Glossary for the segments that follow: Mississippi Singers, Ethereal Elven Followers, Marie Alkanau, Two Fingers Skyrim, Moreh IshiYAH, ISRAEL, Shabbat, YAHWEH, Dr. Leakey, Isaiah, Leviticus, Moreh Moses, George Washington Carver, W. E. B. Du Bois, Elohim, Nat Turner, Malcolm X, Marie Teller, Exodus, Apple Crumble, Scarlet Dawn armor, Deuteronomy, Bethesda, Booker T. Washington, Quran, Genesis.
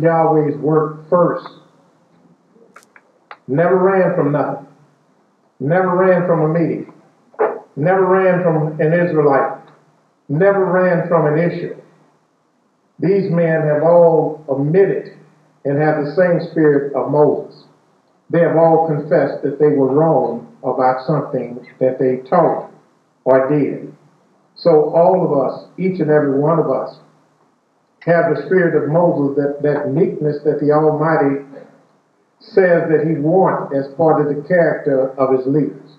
Yahweh's work first. Never ran from nothing. Never ran from a meeting. Never ran from an Israelite. Never ran from an issue. These men have all admitted and have the same spirit of Moses. They have all confessed that they were wrong about something that they taught or did. So all of us, each and every one of us, have the spirit of Moses, that meekness that the Almighty says that he wanted as part of the character of his leaders.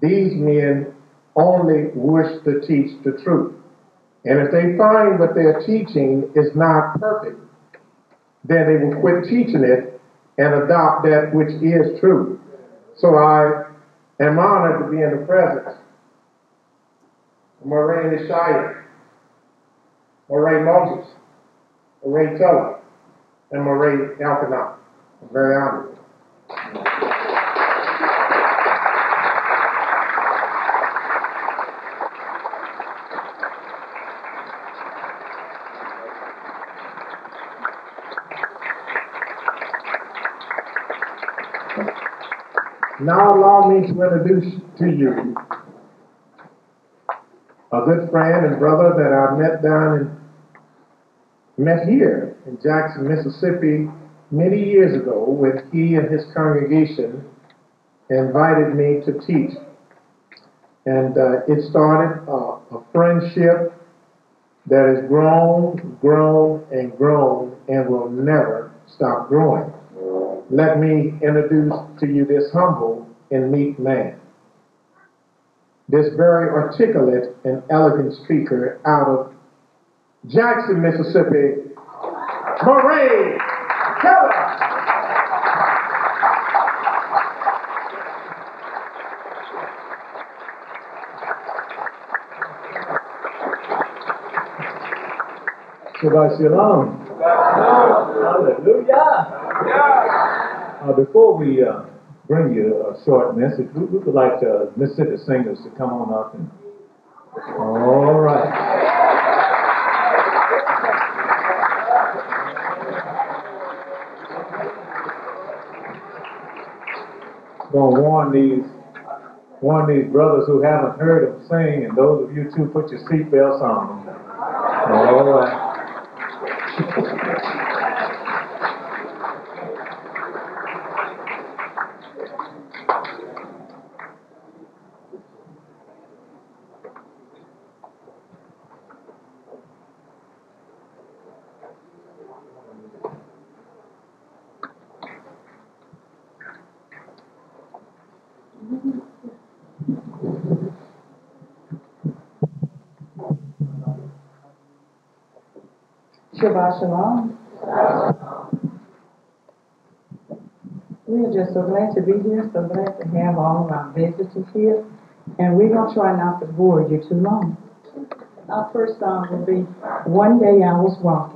These men only wish to teach the truth. And if they find what they're teaching is not perfect, then they will quit teaching it and adopt that which is true. So I am honored to be in the presence of Moreh IshiYAH, Moreh Moses, Marie Teller, and Marie Alkanau. I'm very honored. Now allow me to introduce to you a good friend and brother that I met here in Jackson, Mississippi many years ago when he and his congregation invited me to teach. And it started a friendship that has grown, and will never stop growing. Let me introduce to you this humble and meek man, this very articulate and elegant speaker out of Jackson, Mississippi, Marie Teller. Shabbat Shalom. Hallelujah. Before we bring you a short message, we would like the Mississippi Singers to come on up. And all right. I'm going to warn these brothers who haven't heard them sing, and those of you too, put your seatbelts on. All right. Shabbat Shalom. We are just so glad to be here, so glad to have all of our visitors here, and we're going to try not to bore you too long. Our first song will be One Day I Was Walking.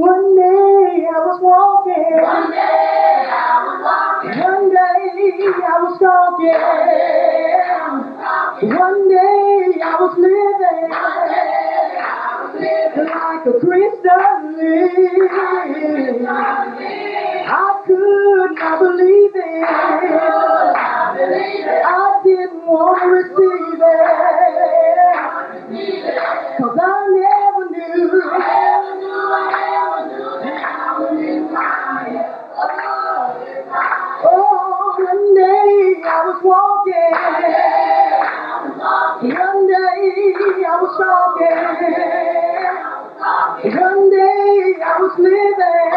One day I was walking. One day I was walking. One day I was talking. One day I was living, like a Christian. I could not believe it. I didn't want to receive it, cause I never knew. Oh, one day I was walking. One day I was talking. One day I was living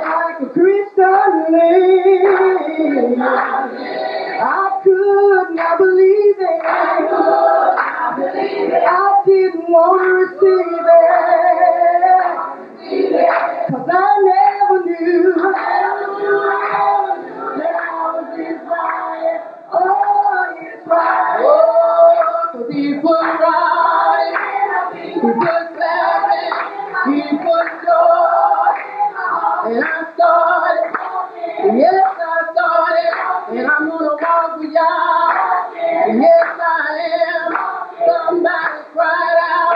like a Christian. I could not believe it. I didn't want to receive it, cause I never knew that I was his wife. Oh, it's right. Oh, he was right. He was laughing. He was joy. And I started. Yes, I started. And I'm gonna walk with y'all. Yes, I am. Somebody cried out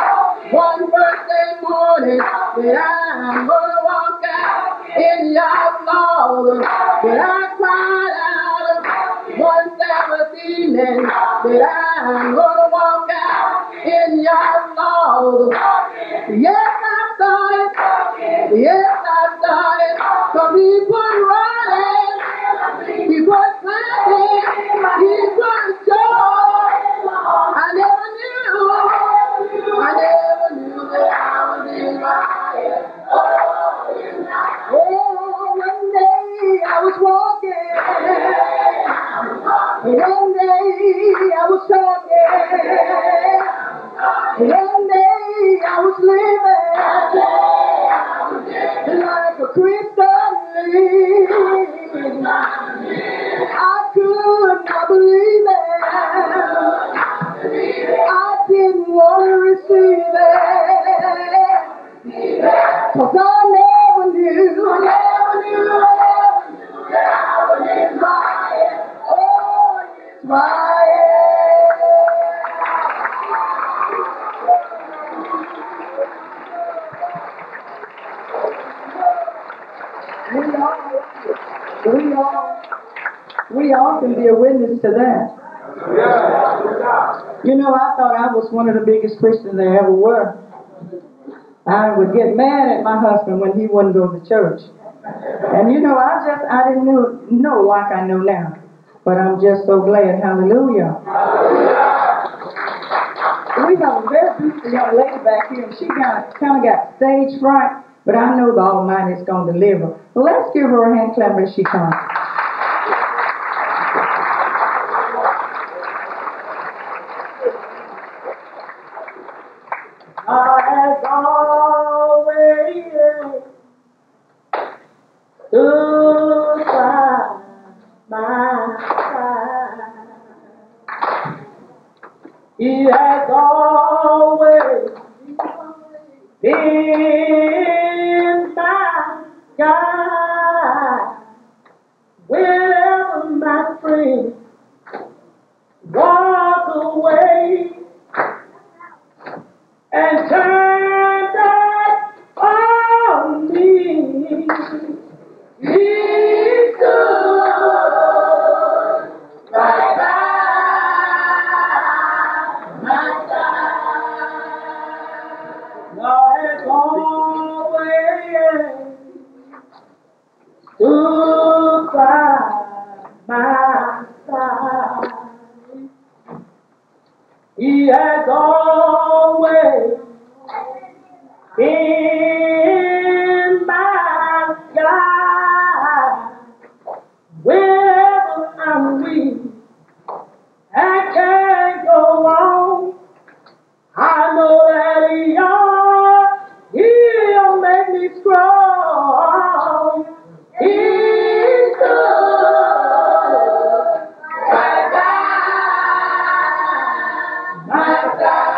one birthday morning that I'm gonna walk out in y'all's laws. But I cried out one Sabbath evening that I'm gonna walk out in y'all's laws. Yes, I started. Yes, I started. Cause he was running. He was laughing. He was joy. I never knew. I never knew that I was in my head. Oh, one day I was walking. One day I was talking. One day I was living like a Christian. I could not believe it. I didn't want to receive it, cause I never knew. I never knew that I was in my head. My We all can be a witness to that. You know, I thought I was one of the biggest Christians there ever were. I would get mad at my husband when he wouldn't go to church. And you know, I didn't know like I know now. But I'm just so glad. Hallelujah. We have a very beautiful young lady back here, and she kind of got stage fright, but I know the Almighty is going to deliver. Let's give her a hand clap as she comes. As always, stood by my side. He has always been my guide. Wherever my friends walk away and turn back on me, he stood right by my side. Now as always stood by my side. He has always been my God. Wherever I'm weak, I can't go on. I know that He'll make me strong. He's good. My God. My God.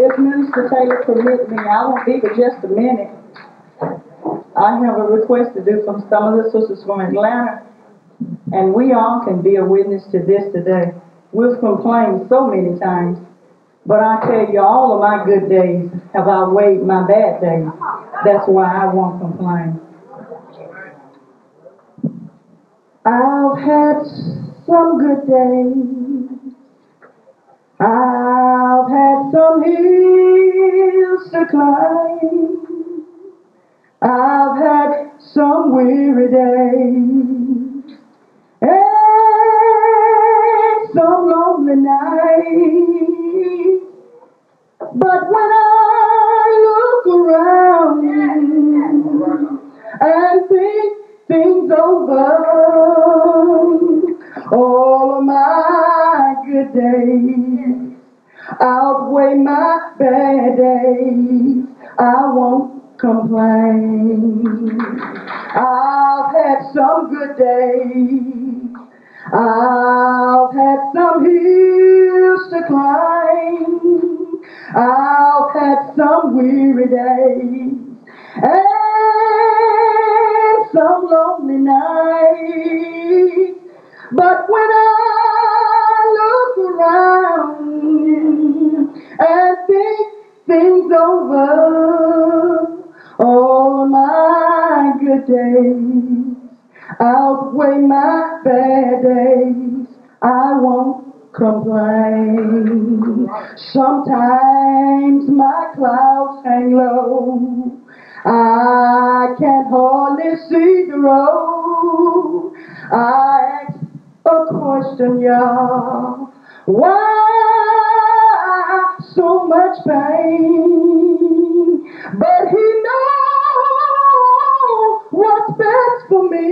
If Minister Taylor permits me, I won't be but just a minute. I have a request to do from some of the sisters from Atlanta, and we all can be a witness to this today. We've complained so many times, but I tell you, all of my good days have outweighed my bad days. That's why I won't complain. I've had some good days. I've had some hills to climb. I've had some weary days and some lonely nights. But when I look around and think things over, all of my good days outweigh my bad days. I won't complain. I've had some good days. I've had some hills to climb. I've had some weary days and some lonely nights. But when I look around and think things over, all of my good days outweigh my bad days. I won't complain. Sometimes my clouds hang low. I can hardly see the road. I ask a question, y'all. Why so much pain? But he knows what's best for me.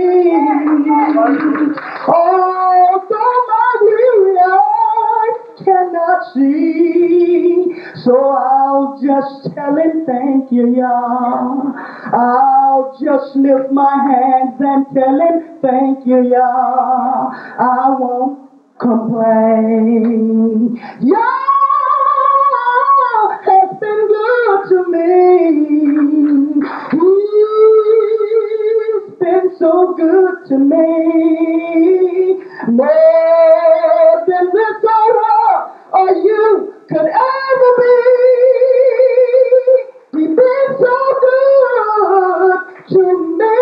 Although my weary eye cannot see, so I'll just tell him thank you, y'all. I'll just lift my hands and tell him thank you, y'all. I won't complain. Y'all have been good to me. He's been so good to me. More than the sorrow or you could ever be. He's been so good to me.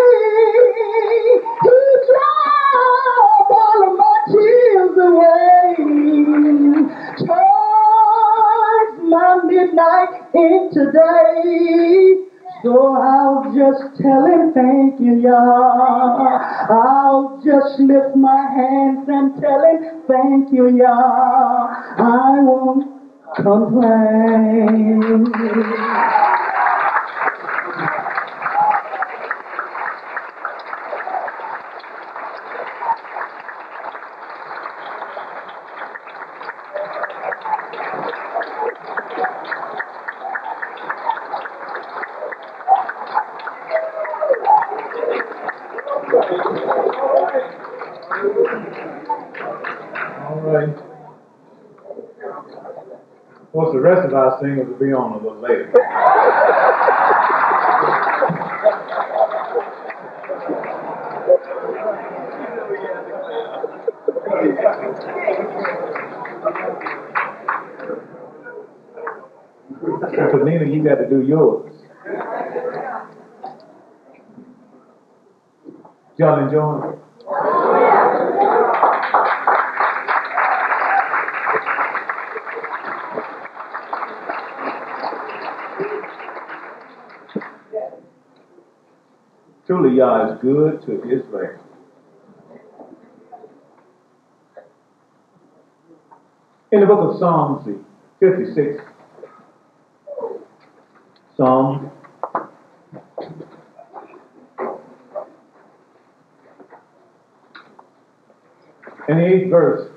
He dropped all of my tears away, turns my midnight into day. So I'll just tell him thank you, y'all. I'll just lift my hands and tell him thank you, y'all. I won't complain. The rest of our singers will be on a little later. So Nina, you got to do yours. Y'all enjoying it? Truly, Yah is good to Israel. In the book of Psalms, the 56th Psalm, in the 8th verse,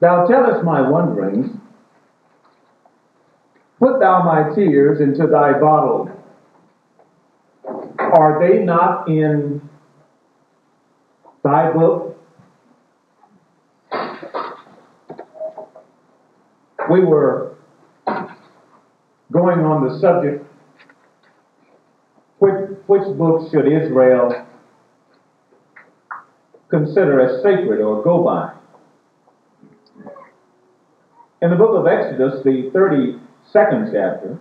Thou tellest my wanderings. Put thou my tears into thy bottle. Are they not in thy book? we were going on the subject, which books should Israel consider as sacred or go by? In the book of Exodus, the 32nd chapter,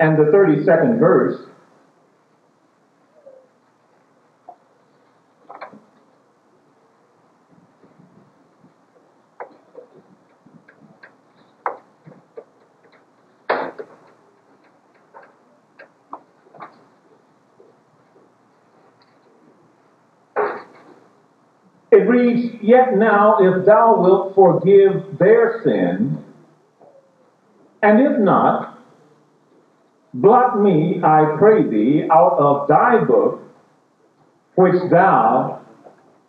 and the 32nd verse, it reads, "Yet now if thou wilt forgive their sin, and if not, blot me, I pray thee, out of thy book, which thou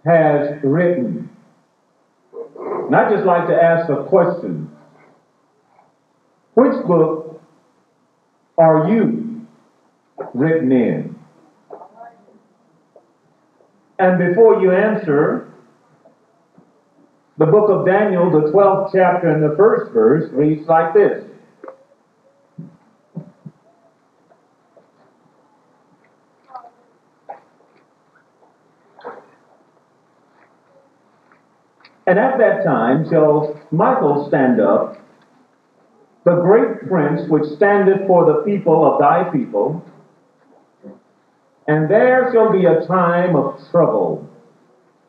hast written." And I'd just like to ask a question. Which book are you written in? And before you answer, the book of Daniel, the 12th chapter and the 1st verse, reads like this: "And at that time shall Michael stand up, the great prince which standeth for the people of thy people, and there shall be a time of trouble,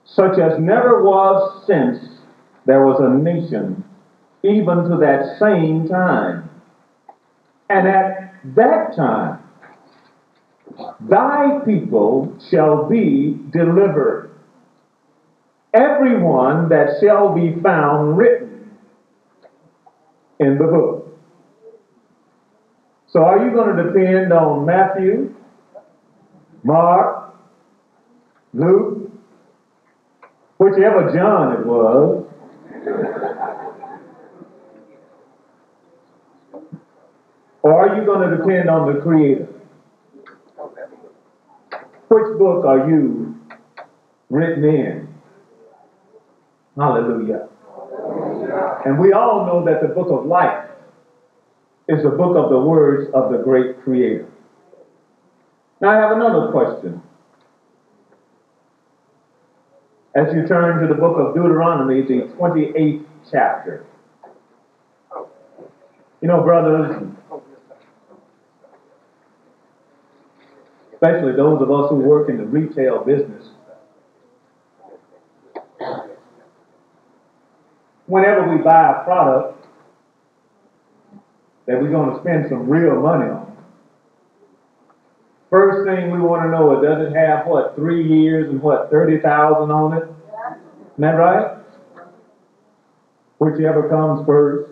such as never was since there was a nation, even to that same time. And at that time thy people shall be delivered, everyone that shall be found written in the book." So are you going to depend on Matthew, Mark, Luke, whichever John it was? Or are you going to depend on the Creator? Which book are you written in? Hallelujah. And we all know that the book of life is the book of the words of the great Creator. Now I have another question. As you turn to the book of Deuteronomy, the 28th chapter. You know, brothers, especially those of us who work in the retail business, whenever we buy a product that we're going to spend some real money on, first thing we want to know, it doesn't have, 3 years and 30,000 on it? Isn't that right? Whichever comes first.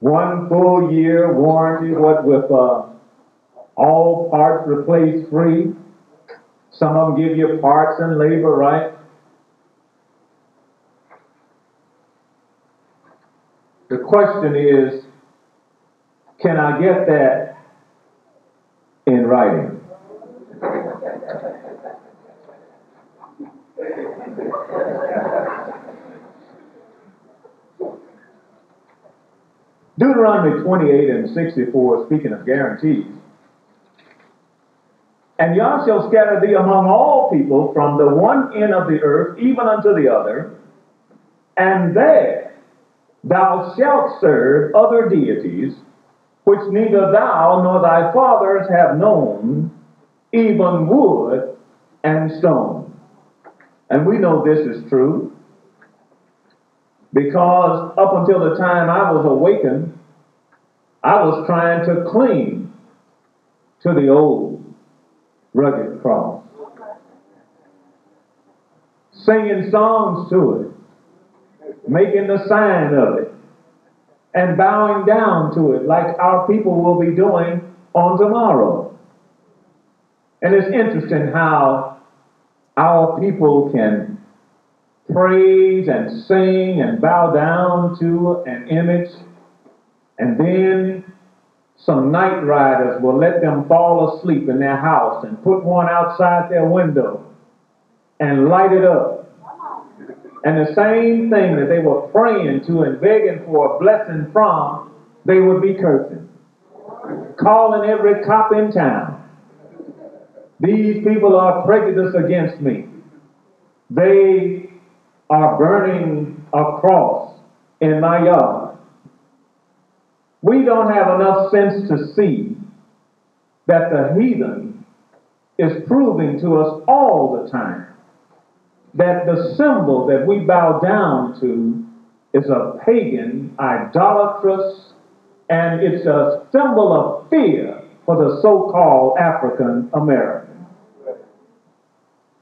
One full year warranty, with all parts replaced free. Some of them give you parts and labor, right? The question is, can I get that in writing? Deuteronomy 28 and 64, speaking of guarantees. "And Yah shall scatter thee among all people from the one end of the earth even unto the other, and there thou shalt serve other deities, which neither thou nor thy fathers have known, even wood and stone." And we know this is true, because up until the time I was awakened, I was trying to cling to the old rugged cross, singing songs to it, making the sign of it, and bowing down to it like our people will be doing on tomorrow. And it's interesting how our people can praise and sing and bow down to an image, and then some night riders will let them fall asleep in their house and put one outside their window and light it up. And the same thing that they were praying to and begging for a blessing from, they would be cursing. Calling every cop in town. These people are prejudiced against me. They are burning a cross in my yard. We don't have enough sense to see that the heathen is proving to us all the time that the symbol that we bow down to is a pagan, idolatrous, and it's a symbol of fear for the so-called African American.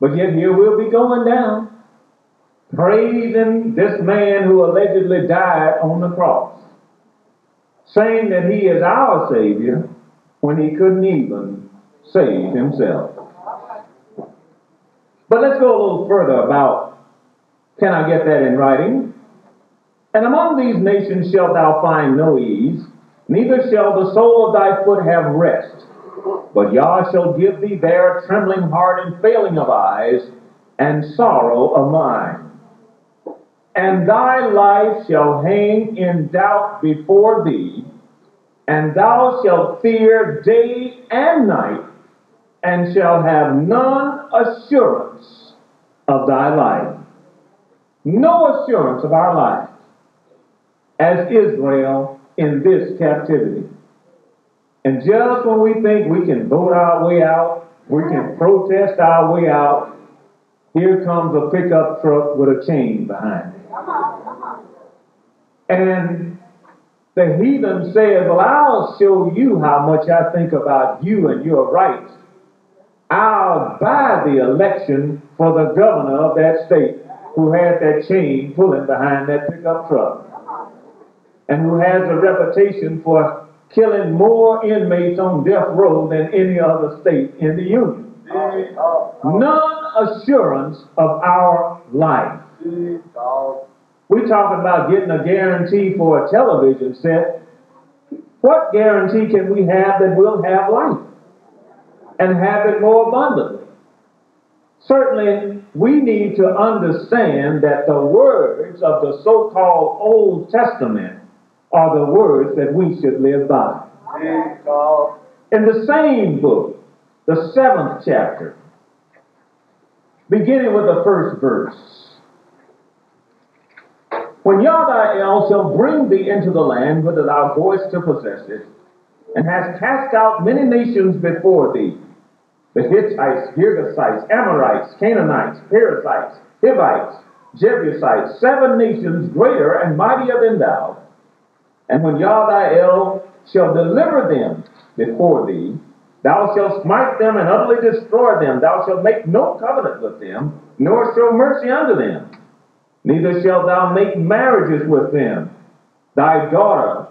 But yet here we'll be going down, praising this man who allegedly died on the cross, saying that he is our Savior when he couldn't even save himself. But let's go a little further about, can I get that in writing? And among these nations shalt thou find no ease, neither shall the sole of thy foot have rest. But Yah shall give thee there a trembling heart and failing of eyes, and sorrow of mind. And thy life shall hang in doubt before thee, and thou shalt fear day and night, and shall have none assurance of thy life. No assurance of our life, as Israel in this captivity. And just when we think we can vote our way out, we can protest our way out, here comes a pickup truck with a chain behind it. And the heathen said, well, I'll show you how much I think about you and your rights. I'll buy the election for the governor of that state who had that chain pulling behind that pickup truck and who has a reputation for killing more inmates on death row than any other state in the union. Non-assurance of our life. We're talking about getting a guarantee for a television set. What guarantee can we have that we'll have life and have it more abundantly? Certainly, we need to understand that the words of the so-called Old Testament are the words that we should live by. In the same book, the 7th chapter, beginning with the 1st verse, when Yah thy El shall bring thee into the land whither thou goest to possess it, and hast cast out many nations before thee, the Hittites, Girgashites, Amorites, Canaanites, Perizzites, Hivites, Jebusites, 7 nations greater and mightier than thou. And when Yah thy El shall deliver them before thee, thou shalt smite them and utterly destroy them. Thou shalt make no covenant with them, nor show mercy unto them. Neither shalt thou make marriages with them. Thy daughter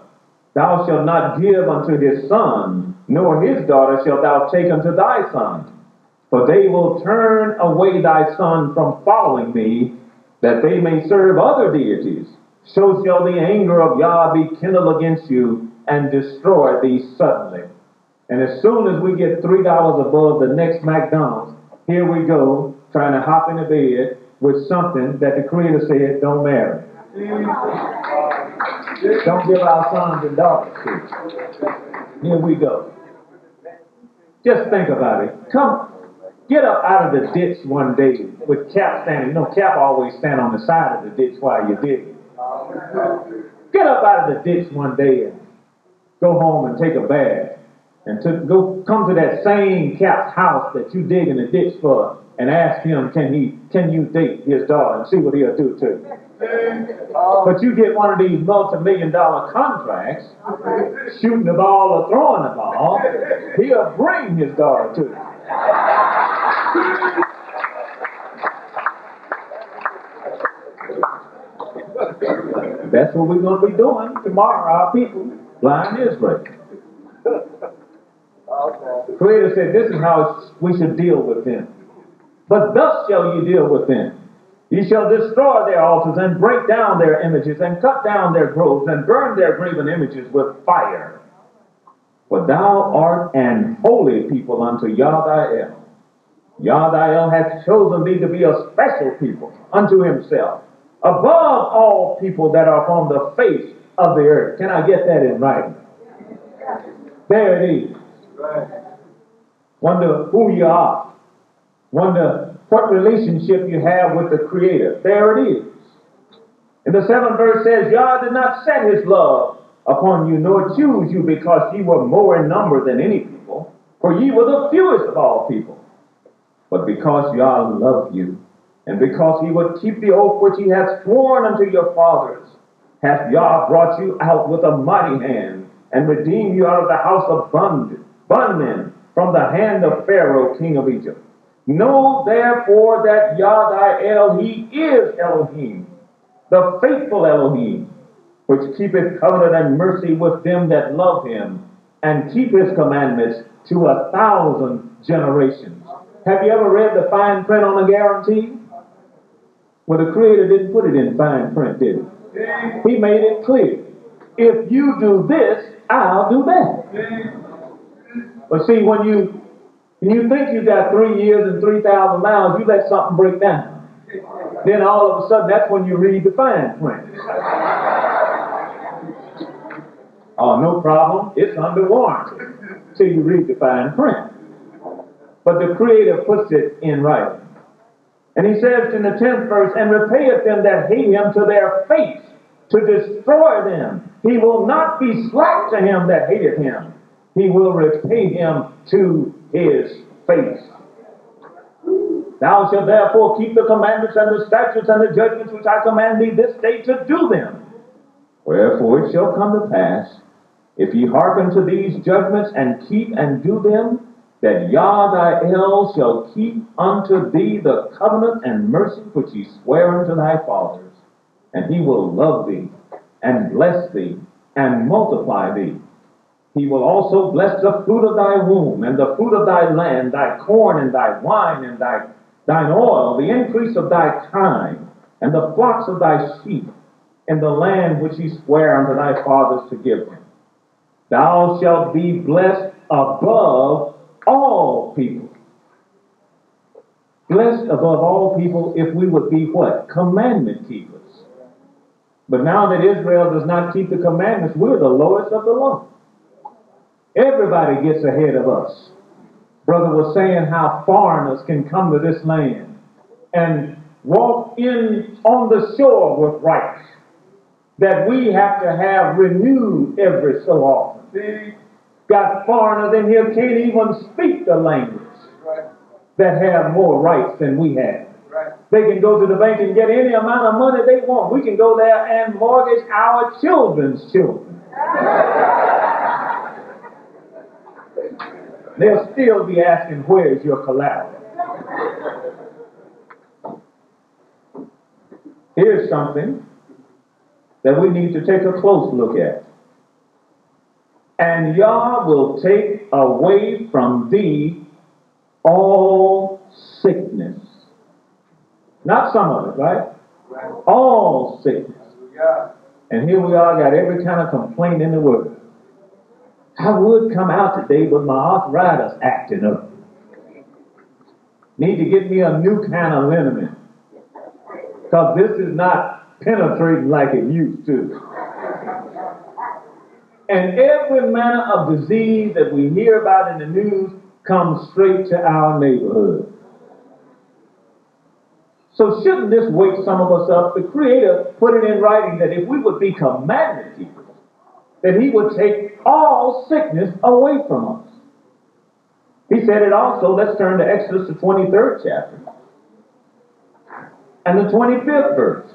thou shalt not give unto his son, nor his daughter shalt thou take unto thy son. For they will turn away thy son from following me, that they may serve other deities. So shall the anger of Yah be kindled against you, and destroy thee suddenly. And as soon as we get $3 above the next McDonald's, here we go, trying to hop into bed with something that the Creator said, don't marry. Don't give our sons and daughters to. Here we go. Just think about it. Come, get up out of the ditch one day with Cap standing. No, Cap always stand on the side of the ditch while you dig. Get up out of the ditch one day and go home and take a bath and come to that same Cap's house that you dig in the ditch for and ask him, can you date his daughter, and see what he'll do to you. But you get one of these multi-million-dollar contracts, shooting the ball or throwing the ball, he'll bring his daughter to you. That's what we're going to be doing tomorrow, our people, blind Israel. The Creator said this is how we should deal with them. But thus shall you deal with them. You shall destroy their altars and break down their images and cut down their groves and burn their graven images with fire. For thou art an holy people unto Yah thy El. Yah thy El hath chosen thee to be a special people unto himself, above all people that are upon the face of the earth. Can I get that in writing? There it is. Wonder who you are. Wonder what relationship you have with the Creator. There it is. And the seventh verse says, Yah did not set his love upon you, nor choose you, because ye were more in number than any people, for ye were the fewest of all people. But because Yah loved you, and because he would keep the oath which he hath sworn unto your fathers, hath Yah brought you out with a mighty hand, and redeemed you out of the house of bondmen, from the hand of Pharaoh, king of Egypt. Know therefore that Yah thy El, he is Elohim, the faithful Elohim, which keepeth covenant and mercy with them that love him, and keep his commandments to 1,000 generations. Have you ever read the fine print on a guarantee? Well, the Creator didn't put it in fine print, did he? He made it clear. If you do this, I'll do that. But see, when you think you got 3 years and 3,000 miles, you let something break down. Then all of a sudden, that's when you read the fine print. Oh, no problem. It's under warranty. So you read the fine print. But the Creator puts it in writing. And he says in the 10th verse, and repayeth them that hate him to their face, to destroy them. He will not be slack to him that hated him. He will repay him to his face. Thou shalt therefore keep the commandments and the statutes and the judgments which I command thee this day to do them. Wherefore it shall come to pass, if ye hearken to these judgments and keep and do them, that Yah thy El shall keep unto thee the covenant and mercy which he sware unto thy fathers. And he will love thee, and bless thee, and multiply thee. He will also bless the fruit of thy womb, and the fruit of thy land, thy corn, and thy wine, and thine oil, the increase of thy kind, and the flocks of thy sheep, and the land which he sware unto thy fathers to give him. Thou shalt be blessed above all people. Blessed above all people if we would be what? Commandment keepers. But now that Israel does not keep the commandments, we're the lowest of the low. Everybody gets ahead of us. Brother was saying how foreigners can come to this land and walk in on the shore with rights that we have to have renewed every so often. See? Got foreigners in here can't even speak the language that have more rights than we have. Right. They can go to the bank and get any amount of money they want. We can go there and mortgage our children's children. They'll still be asking, where is your collateral? Here's something that we need to take a close look at. And Yah will take away from thee all sickness. Not some of it, right? All sickness. And here we are, got every kind of complaint in the world. I would come out today, but my arthritis acting up. Need to get me a new kind of liniment, because this is not penetrating like it used to. And every manner of disease that we hear about in the news comes straight to our neighborhood. So shouldn't this wake some of us up? The Creator put it in writing that if we would be commandment keepers, that he would take all sickness away from us. He said it also. Let's turn to Exodus, the 23rd chapter. And the 25th verse.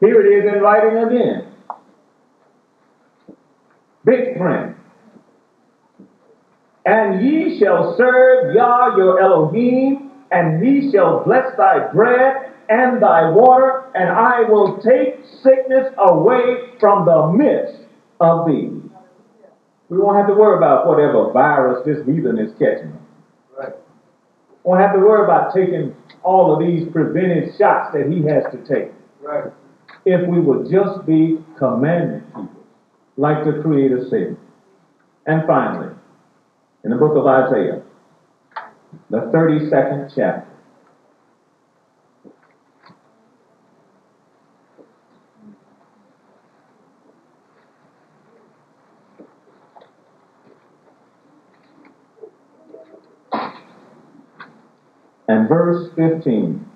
Here it is in writing again. Big print. And ye shall serve Yah your Elohim, and he shall bless thy bread and thy water, and I will take sickness away from the midst of thee. We won't have to worry about whatever virus this heathen is catching. Right. Won't have to worry about taking all of these preventive shots that he has to take. Right. if we would just be commandment keepers, like the Creator said. And finally, in the book of Isaiah, the 32nd chapter, and verse 15.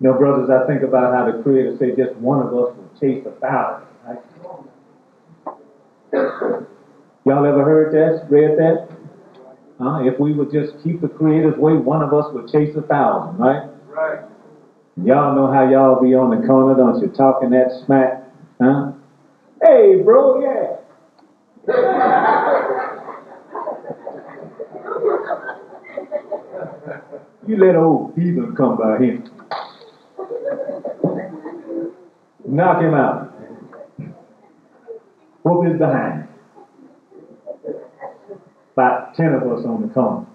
You know, brothers, I think about how the Creator said just one of us will chase 1,000. Right? Y'all ever heard that? Read that? If we would just keep the Creator's way, one of us would chase 1,000, right? Right. Y'all know how y'all be on the corner, don't you? Talking that smack, huh? Hey, bro, yeah. You let old heathen come by here. Knock him out. Whoop his behind. About 10 of us on the corner.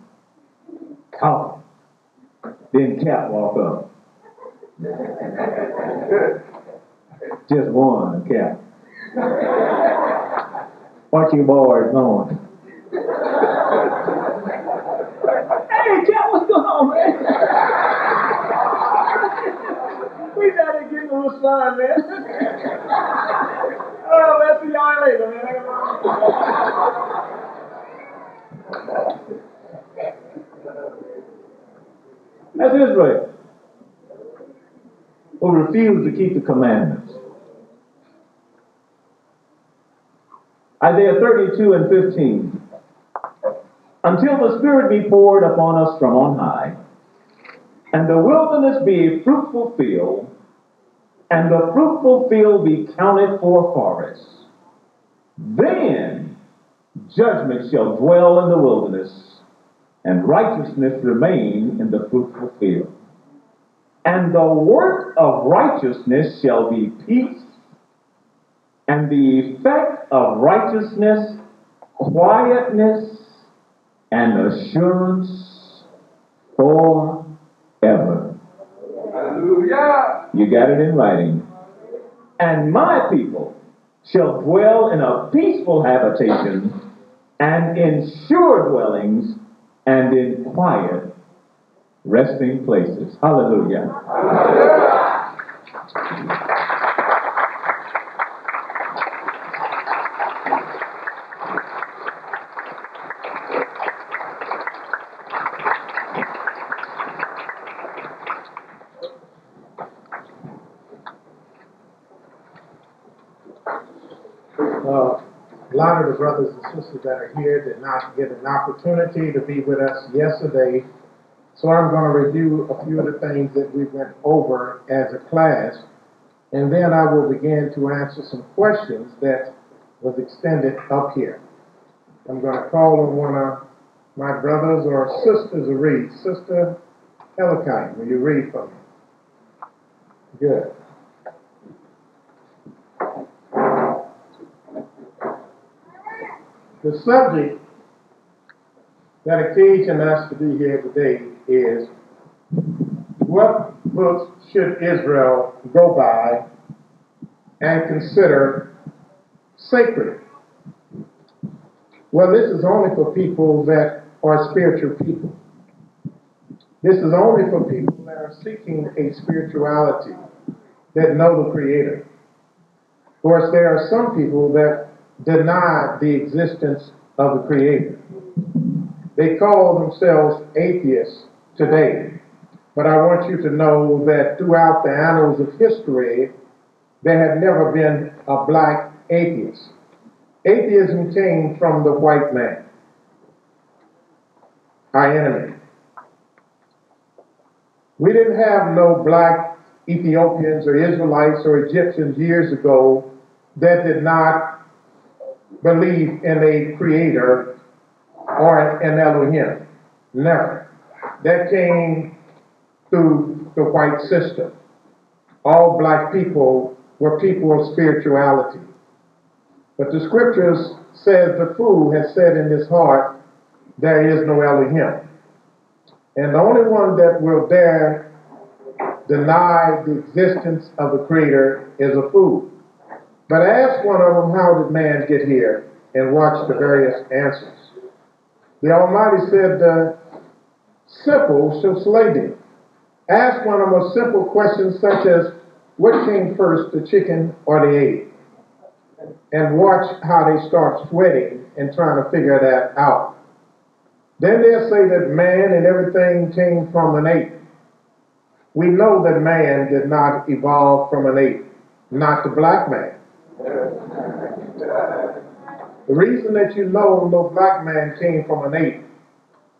Talking. Then catwalk up. Just one cat. What you boys doing? Hey, cat, what's going on, man? We gotta get a little sun, man. Oh, man, see y'all later, man. That's Israel, who refused to keep the commandments. Isaiah 32 and 15. Until the Spirit be poured upon us from on high, and the wilderness be a fruitful field, and the fruitful field be counted for forests. Then judgment shall dwell in the wilderness, and righteousness remain in the fruitful field. And the work of righteousness shall be peace, and the effect of righteousness, quietness, and assurance forever. Hallelujah! You got it in writing. And my people shall dwell in a peaceful habitation, and in sure dwellings, and in quiet resting places. Hallelujah! Hallelujah. A lot of the brothers and sisters that are here did not get an opportunity to be with us yesterday, so I'm going to review a few of the things that we went over as a class, and then I will begin to answer some questions that was extended up here. I'm going to call on one of my brothers or sisters to read. Sister Elkine, will you read for me? Good. The subject that occasioned us to be here today is, what books should Israel go by and consider sacred? Well, this is only for people that are spiritual people. This is only for people that are seeking a spirituality, that know the Creator. Of course, there are some people that deny the existence of the Creator. They call themselves atheists today, but I want you to know that throughout the annals of history, there had never been a black atheist. Atheism came from the white man, our enemy. We didn't have no black Ethiopians or Israelites or Egyptians years ago that did not believe in a creator or an Elohim. Never. That came through the white system. All black people were people of spirituality. But the scriptures says the fool has said in his heart, there is no Elohim. And the only one that will dare deny the existence of a creator is a fool. But ask one of them, how did man get here? And watch the various answers. The Almighty said, the simple shall slay thee. Ask one of them a simple question such as, what came first, the chicken or the egg? And watch how they start sweating and trying to figure that out. Then they'll say that man and everything came from an ape. We know that man did not evolve from an ape, not the black man. The reason that you know no black man came from an ape,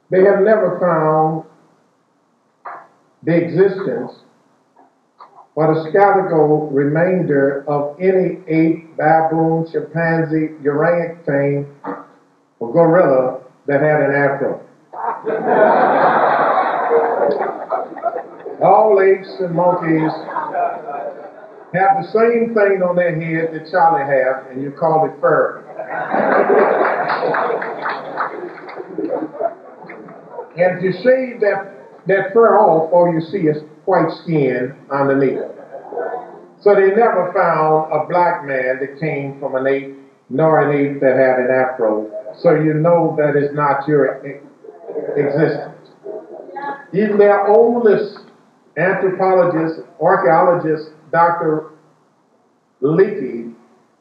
they have never found the existence or the skeletal remainder of any ape, baboon, chimpanzee, orangutan, or gorilla that had an afro. All apes and monkeys have the same thing on their head that Charlie has, and you call it fur. And if you shave that fur off, all you see is white skin underneath. So they never found a black man that came from an ape, nor an ape that had an afro. So you know that is not your existence. Even their oldest anthropologist, archaeologist, Dr. Leakey,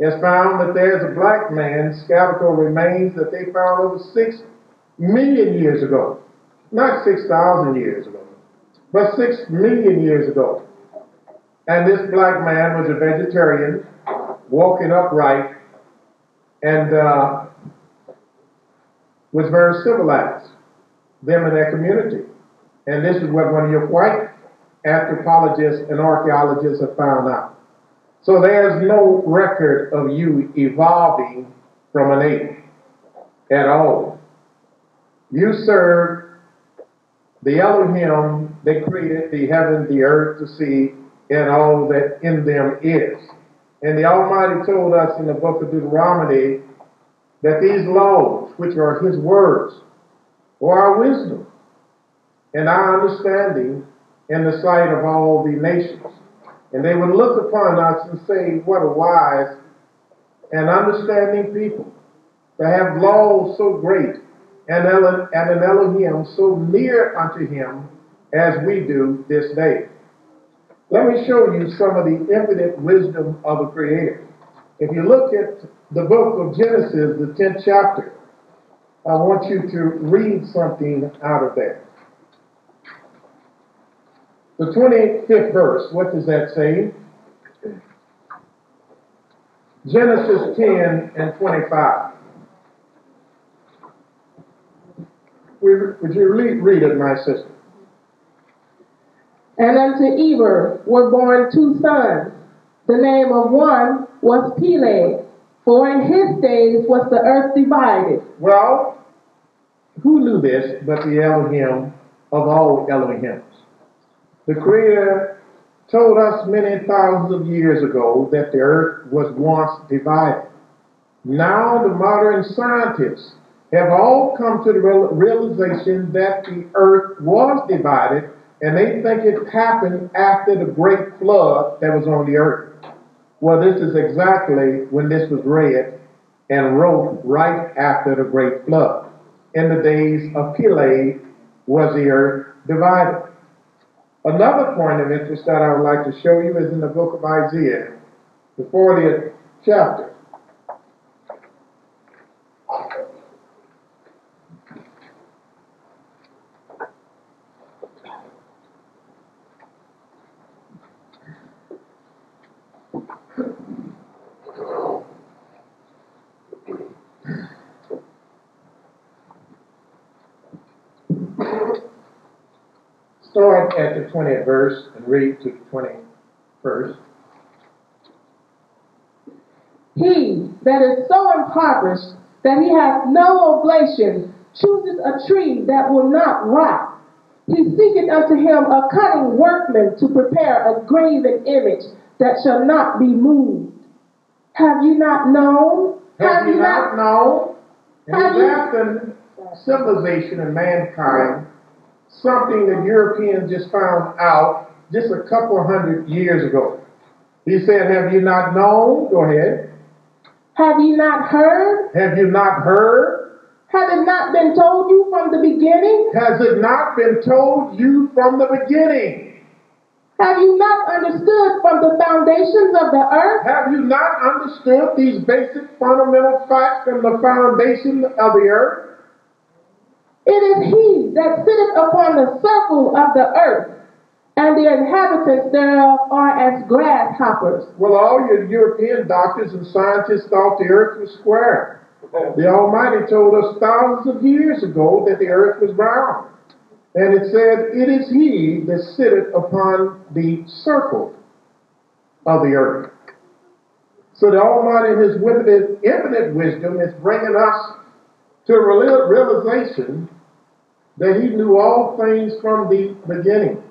has found that there's a black man's skeletal remains that they found over 6 million years ago. Not 6,000 years ago, but 6 million years ago. And this black man was a vegetarian, walking upright, and was very civilized, them and their community. And this is what one of your white anthropologists and archaeologists have found out. So there's no record of you evolving from an ape at all. You served the Elohim that created the heaven, the earth, the sea, and all that in them is. And the Almighty told us in the book of Deuteronomy that these laws, which are his words, are our wisdom and our understanding in the sight of all the nations. And they would look upon us and say, what a wise and understanding people to have laws so great and an Elohim so near unto him as we do this day. Let me show you some of the infinite wisdom of the Creator. If you look at the book of Genesis, the 10th chapter, I want you to read something out of that. The 25th verse, what does that say? Genesis 10 and 25. Would you read it, my sister? And unto Eber were born two sons. The name of one was Peleg, for in his days was the earth divided. Well, who knew this but the Elohim of all Elohims? The Creator told us many thousands of years ago that the earth was once divided. Now the modern scientists have all come to the realization that the earth was divided, and they think it happened after the great flood that was on the earth. Well, this is exactly when this was read and wrote right after the great flood. In the days of Peleg was the earth divided. Another point of interest that I would like to show you is in the book of Isaiah, the 40th chapter. Start at the 20th verse and read to the 21st. He that is so impoverished that he hath no oblation chooses a tree that will not rot. He seeketh unto him a cunning workman to prepare a graven image that shall not be moved. Have you not known? Have you not known? Have you not known? Civilization and mankind, something that Europeans just found out just a couple hundred years ago. He said, have you not known? Go ahead. Have you not heard? Have you not heard? Has it not been told you from the beginning? Has it not been told you from the beginning? Have you not understood from the foundations of the earth? Have you not understood these basic fundamental facts from the foundation of the earth? It is he that sitteth upon the circle of the earth, and the inhabitants thereof are as grasshoppers. Well, all your European doctors and scientists thought the earth was square. The Almighty told us thousands of years ago that the earth was round. And it said, it is he that sitteth upon the circle of the earth. So the Almighty in his infinite wisdom is bringing us to a realization that he knew all things from the beginning.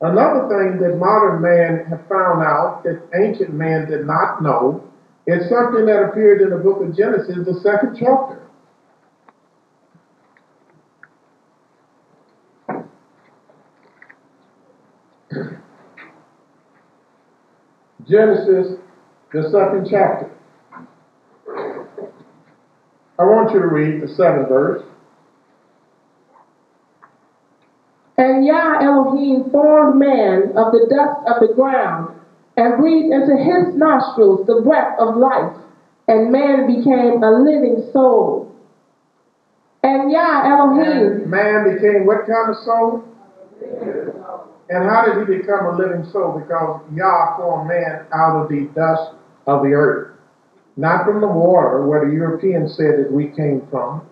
Another thing that modern man have found out that ancient man did not know is something that appeared in the book of Genesis, the second chapter. Genesis, the second chapter. I want you to read the 7th verse. And Yah Elohim formed man of the dust of the ground, and breathed into his nostrils the breath of life, and man became a living soul. And Yah Elohim... And man became what kind of soul? And how did he become a living soul? Because Yah formed man out of the dust of the earth. Not from the water where the Europeans said that we came from.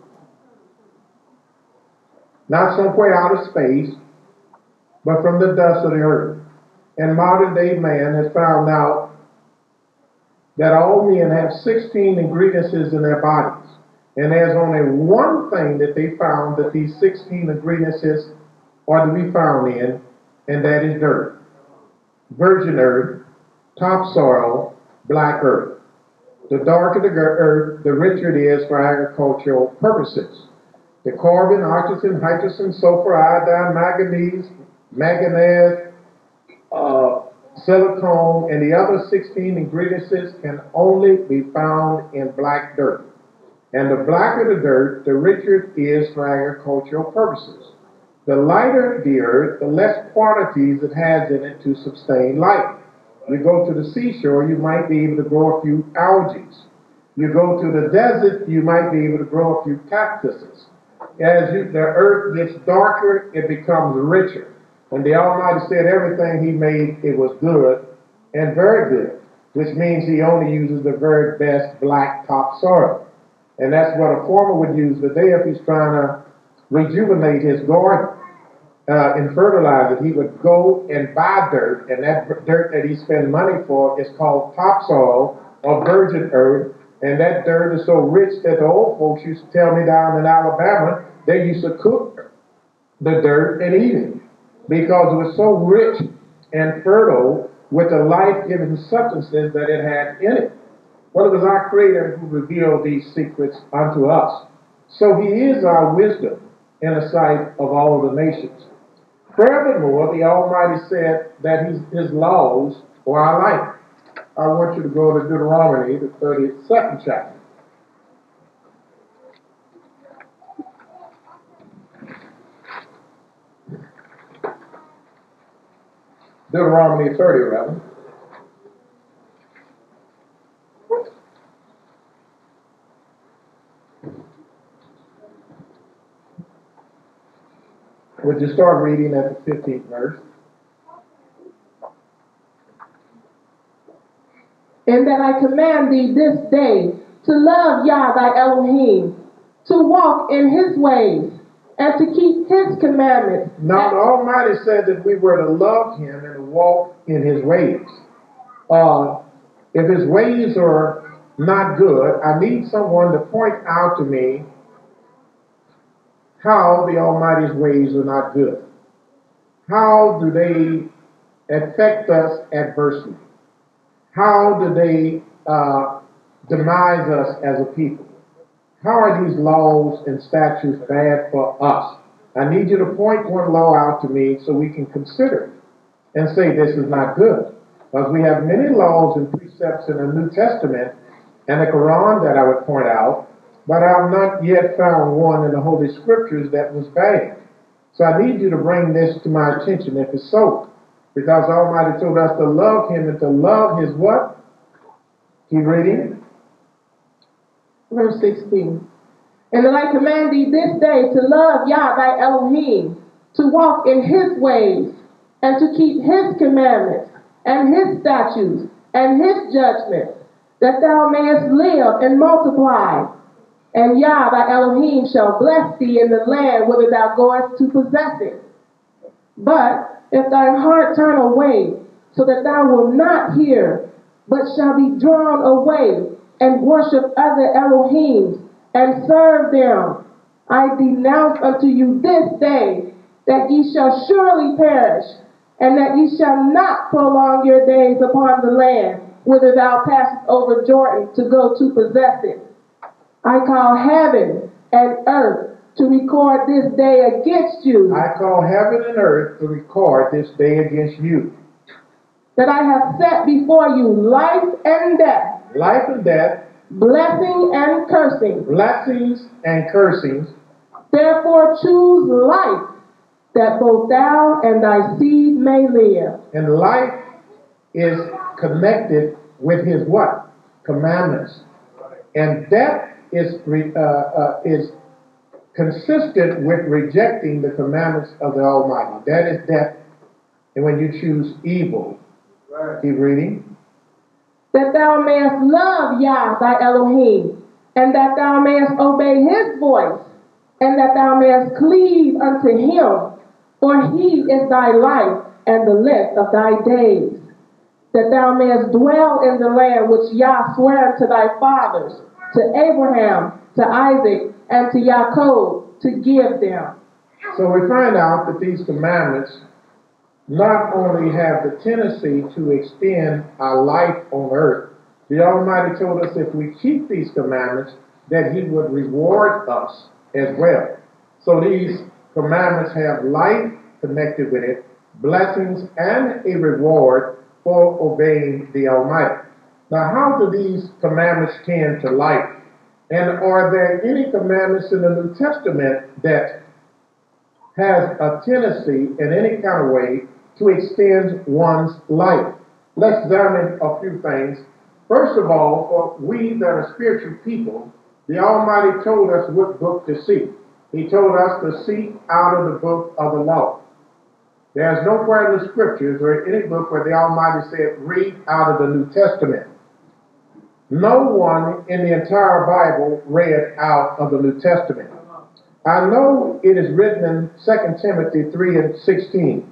Not somewhere out of space, but from the dust of the earth. And modern day man has found out that all men have 16 ingredients in their bodies. And there's only one thing that they found that these 16 ingredients are to be found in, and that is dirt. Virgin earth, topsoil, black earth. The darker the earth, the richer it is for agricultural purposes. The carbon, oxygen, hydrogen, sulfur, iodine, manganese, silicone, and the other 16 ingredients can only be found in black dirt. And the blacker the dirt, the richer it is for agricultural purposes. The lighter the earth, the less quantities it has in it to sustain life. You go to the seashore, you might be able to grow a few algae. You go to the desert, you might be able to grow a few cactuses. As the earth gets darker, it becomes richer. And the Almighty said everything he made, it was good and very good, which means he only uses the very best black topsoil. And that's what a farmer would use today if he's trying to rejuvenate his garden and fertilize it. He would go and buy dirt, and that dirt that he spent money for is called topsoil or virgin earth. And that dirt is so rich that the old folks used to tell me down in Alabama, they used to cook the dirt and eat it because it was so rich and fertile with the life-giving substances that it had in it. Well, it was our Creator who revealed these secrets unto us. So he is our wisdom in the sight of all the nations. Furthermore, the Almighty said that his laws are our life. I want you to go to Deuteronomy, the 32nd chapter. Deuteronomy 30, rather. Would you start reading at the 15th verse? And that I command thee this day to love Yah thy Elohim, to walk in his ways, and to keep his commandments. Now the Almighty said that we were to love him and walk in his ways. If his ways are not good, I need someone to point out to me how the Almighty's ways are not good. How do they affect us adversely? How do they demise us as a people? How are these laws and statutes bad for us? I need you to point one law out to me so we can consider it. and say this is not good. Because we have many laws and precepts in the New Testament and the Quran that I would point out, but I have not yet found one in the Holy Scriptures that was bad. So I need you to bring this to my attention if it's so. Because Almighty told us to love Him and to love His what? Keep reading. Verse 16. And then I command thee this day to love Yah thy Elohim, to walk in His ways, and to keep His commandments, and His statutes, and His judgments, that thou mayest live and multiply. And Yah thy Elohim shall bless thee in the land whither thou goest to possess it. But if thine heart turn away, so that thou wilt not hear, but shall be drawn away, and worship other Elohims, and serve them, I denounce unto you this day, that ye shall surely perish, and that ye shall not prolong your days upon the land, whither thou passest over Jordan to go to possess it. I call heaven and earth to record this day against you. I call heaven and earth to record this day against you. That I have set before you life and death. Life and death. Blessing and cursing. Blessings and cursings. Therefore choose life, that both thou and thy seed may live. And life is connected with His what? Commandments. And death is consistent with rejecting the commandments of the Almighty. That is death. And when you choose evil, keep reading. That thou mayest love Yah thy Elohim, and that thou mayest obey His voice, and that thou mayest cleave unto Him, for He is thy life and the length of thy days. That thou mayest dwell in the land which Yah sware unto thy fathers, to Abraham, to Isaac, and to Jacob, to give them. So we find out that these commandments not only have the tendency to extend our life on earth. The Almighty told us if we keep these commandments, that He would reward us as well. So these commandments have life connected with it, blessings, and a reward for obeying the Almighty. Now, how do these commandments tend to life? And are there any commandments in the New Testament that has a tendency in any kind of way to extend one's life? Let's examine a few things. First of all, for we that are spiritual people, the Almighty told us what book to seek. He told us to seek out of the book of the law. There's nowhere in the Scriptures or in any book where the Almighty said, read out of the New Testament. No one in the entire Bible read out of the New Testament. I know it is written in 2 Timothy 3:16,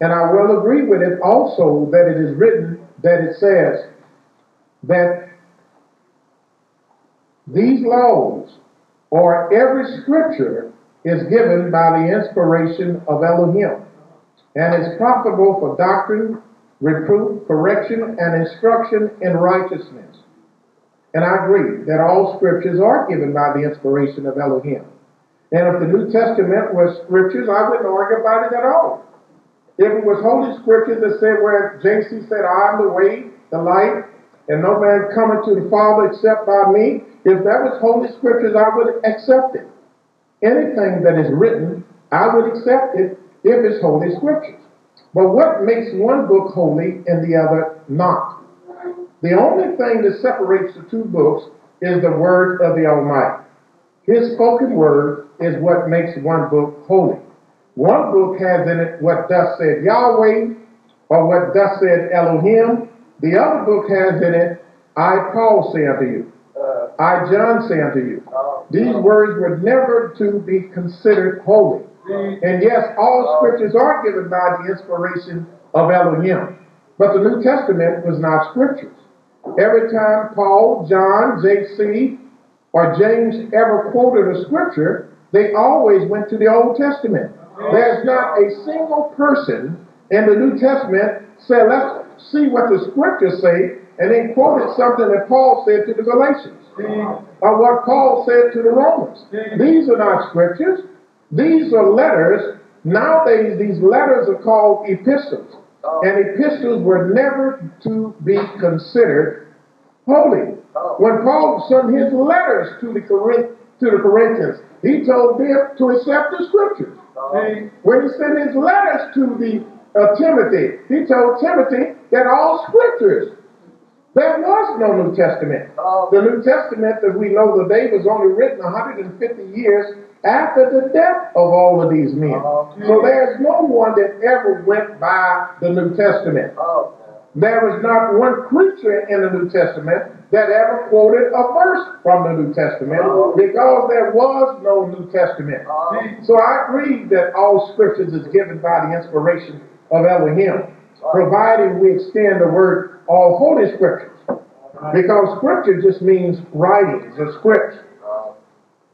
and I will agree with it also that it is written that it says that these laws or every Scripture is given by the inspiration of Elohim and is profitable for doctrine, reproof, correction, and instruction in righteousness. And I agree that all Scriptures are given by the inspiration of Elohim. And if the New Testament was Scriptures, I wouldn't argue about it at all. If it was Holy Scriptures that said where JC said, I am the way, the light, and no man cometh to the Father except by me, if that was Holy Scriptures, I would accept it. Anything that is written, I would accept it if it's Holy Scriptures. But what makes one book holy and the other not? The only thing that separates the two books is the Word of the Almighty. His spoken Word is what makes one book holy. One book has in it what thus said Yahweh or what thus said Elohim. The other book has in it, I Paul say unto you, I John say unto you. These words were never to be considered holy. And yes, all Scriptures are given by the inspiration of Elohim. But the New Testament was not Scriptures. Every time Paul, John, J.C., or James ever quoted a Scripture, they always went to the Old Testament. There's not a single person in the New Testament said, let's see what the Scriptures say, and then quoted something that Paul said to the Galatians, or what Paul said to the Romans. These are not Scriptures. These are letters. Nowadays, these letters are called epistles. and epistles were never to be considered holy. When Paul sent his letters to the Corinthians, he told them to accept the scriptures. When he sent his letters to Timothy, he told Timothy that all scriptures, there was no New Testament. The New Testament that we know today was only written 150 years after the death of all of these men. So there's no one that ever went by the New Testament. There is not one creature in the New Testament that ever quoted a verse from the New Testament because there was no New Testament. So I agree that all scriptures is given by the inspiration of Elohim, provided we extend the word all holy scriptures, because scripture just means writings or scripts.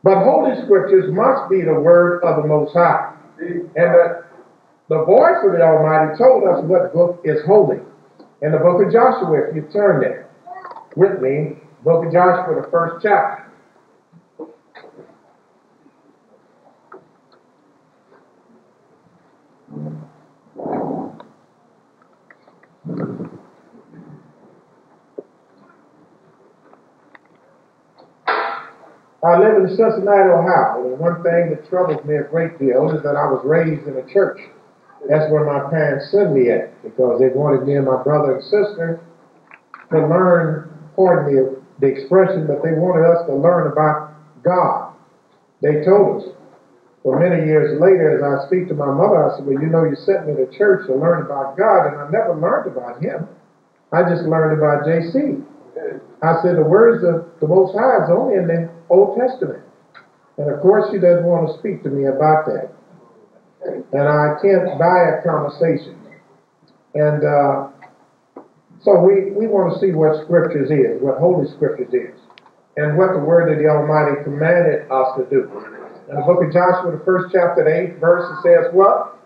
But holy scriptures must be the word of the Most High. And the voice of the Almighty told us what book is holy. In the book of Joshua, if you turn there with me, book of Joshua, the first chapter. I live in Cincinnati, Ohio, and one thing that troubles me a great deal is that I was raised in a church. That's where my parents sent me at, because they wanted me and my brother and sister to learn, pardon me the expression, but they wanted us to learn about God. They told us. Well, many years later, as I speak to my mother, I said, well, you know, you sent me to church to learn about God, and I never learned about Him. I just learned about J.C. I said, the words of the Most High is only in the Old Testament. And of course she doesn't want to speak to me about that. And I can't buy a conversation. And so we want to see what scriptures is, what holy scriptures is, and what the word of the Almighty commanded us to do. In the book of Joshua, the first chapter, the 8th verse, it says what?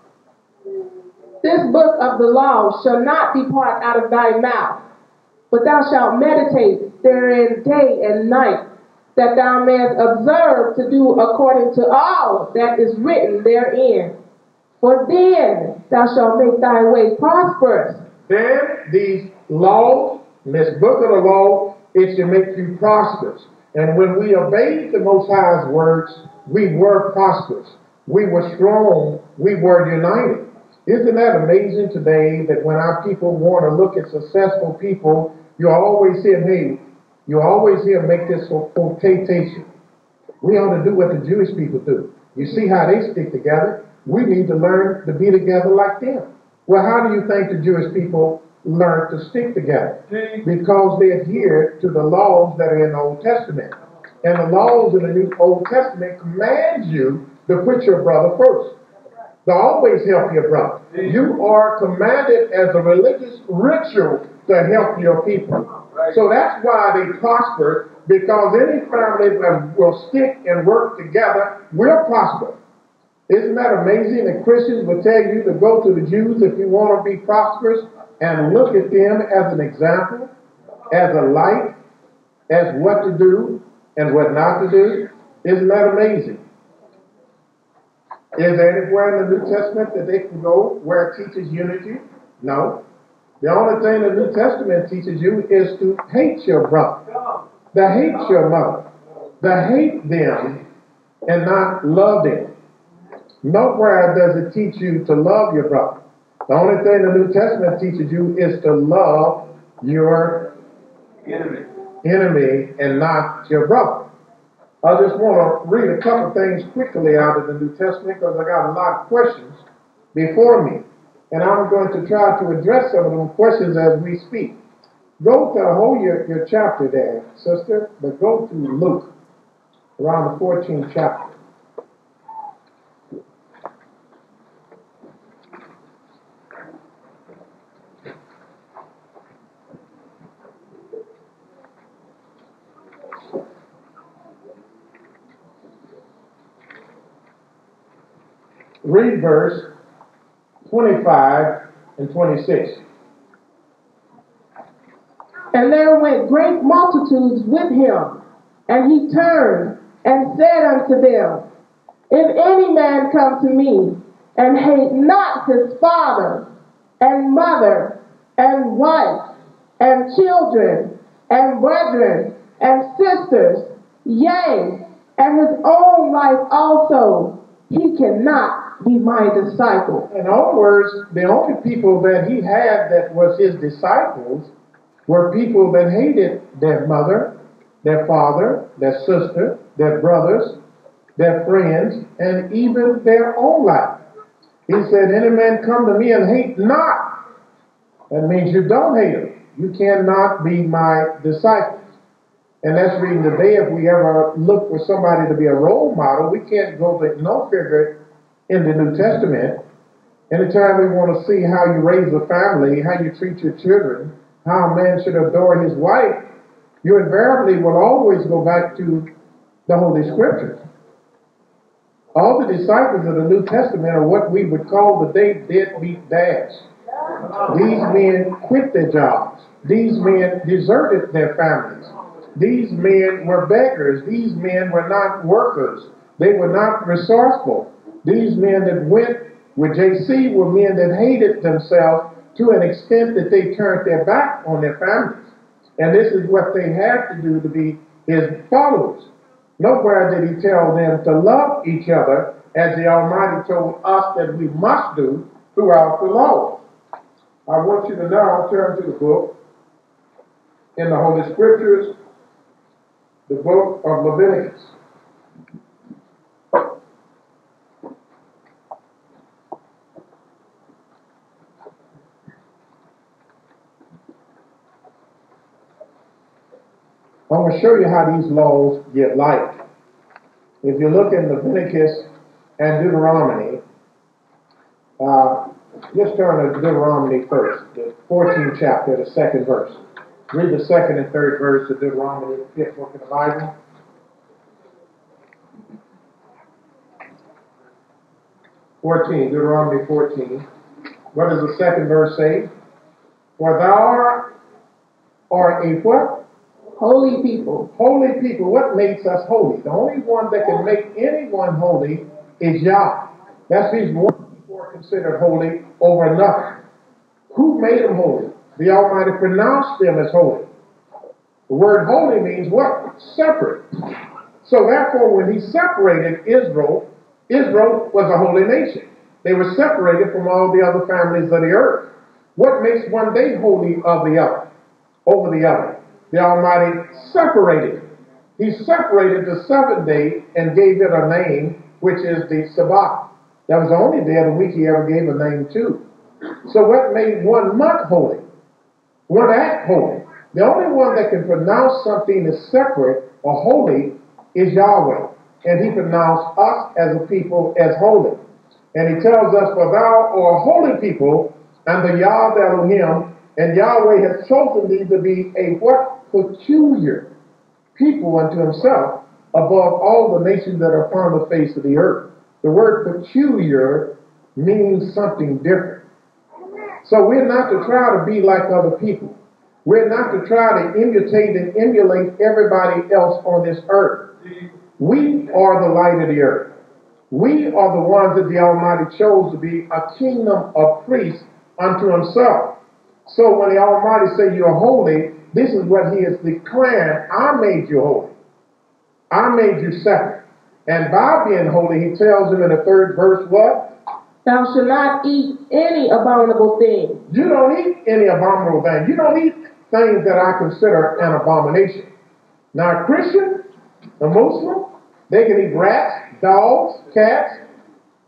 This book of the law shall not depart out of thy mouth, but thou shalt meditate therein day and night, that thou mayest observe to do according to all that is written therein. For then thou shalt make thy way prosperous. Then these laws, this book of the law, it shall make you prosperous. And when we obeyed the Most High's words, we were prosperous. We were strong. We were united. Isn't that amazing today that when our people want to look at successful people, you always hear, hey, you always hear make this quotation. We ought to do what the Jewish people do. You see how they stick together. We need to learn to be together like them. Well, how do you think the Jewish people learned to stick together? Because they adhere to the laws that are in the Old Testament. And the laws in the New Old Testament command you to put your brother first. To always help your brother. You are commanded as a religious ritual to help your people. So that's why they prosper, because any family that will stick and work together will prosper. Isn't that amazing that Christians will tell you to go to the Jews if you want to be prosperous and look at them as an example, as a light, as what to do and what not to do? Isn't that amazing? Is there anywhere in the New Testament that they can go where it teaches unity? No. The only thing the New Testament teaches you is to hate your brother, to hate your mother, to hate them and not love them. Nowhere does it teach you to love your brother. The only thing the New Testament teaches you is to love your enemy and not your brother. I just want to read a couple things quickly out of the New Testament because I got a lot of questions before me. And I'm going to try to address some of them questions as we speak. Go to the whole your chapter there, sister, but go to Luke, around the 14th chapter. Read verse 25 and 26. And there went great multitudes with him, and he turned and said unto them, If any man come to me, and hate not his father, and mother, and wife, and children, and brethren, and sisters, yea, and his own life also, he cannot be my disciple. In other words, the only people that he had that was his disciples were people that hated their mother, their father, their sister, their brothers, their friends, and even their own life. He said, any man come to me and hate not. That means you don't hate him. You cannot be my disciple. And that's the reason today, if we ever look for somebody to be a role model, we can't go to no figure in the New Testament. Anytime we want to see how you raise a family, how you treat your children, how a man should adore his wife, you invariably will always go back to the Holy Scriptures. All the disciples of the New Testament are what we would call today deadbeat dads. These men quit their jobs. These men deserted their families. These men were beggars. These men were not workers. They were not resourceful. These men that went with JC were men that hated themselves to an extent that they turned their back on their families. And this is what they had to do to be his followers. Nowhere did he tell them to love each other as the Almighty told us that we must do throughout the law. I want you to now turn to the book in the Holy Scriptures, the book of Leviticus. I'm going to show you how these laws get light. If you look in Leviticus and Deuteronomy, just turn to Deuteronomy first, the 14th chapter, the second verse. Read the second and third verse of Deuteronomy, the fifth book of the Bible. Deuteronomy 14. What does the second verse say? For thou art a what? Holy people. Holy people. What makes us holy? The only one that can make anyone holy is Yah. That's his one people are considered holy over another. Who made them holy? The Almighty pronounced them as holy. The word holy means what? Separate. So therefore, when he separated Israel, Israel was a holy nation. They were separated from all the other families of the earth. What makes one day holy of the other? Over the other. The Almighty separated. He separated the 7th day and gave it a name, which is the Sabbath. That was the only day of the week he ever gave a name to. So what made one month holy? One act holy. The only one that can pronounce something as separate or holy is Yahweh. And he pronounced us as a people as holy. And he tells us, for thou art a holy people unto Yahweh Elohim, and Yahweh has chosen thee to be a what? Peculiar people unto himself above all the nations that are upon the face of the earth. The word peculiar means something different. So we're not to try to be like other people. We're not to try to imitate and emulate everybody else on this earth. We are the light of the earth. We are the ones that the Almighty chose to be a kingdom of priests unto himself. So when the Almighty says you're holy, this is what he is declaring. I made you holy. I made you separate. And by being holy, he tells him in the 3rd verse what? Thou shalt not eat any abominable thing. You don't eat any abominable thing. You don't eat things that I consider an abomination. Now, a Christian, a Muslim, they can eat rats, dogs, cats,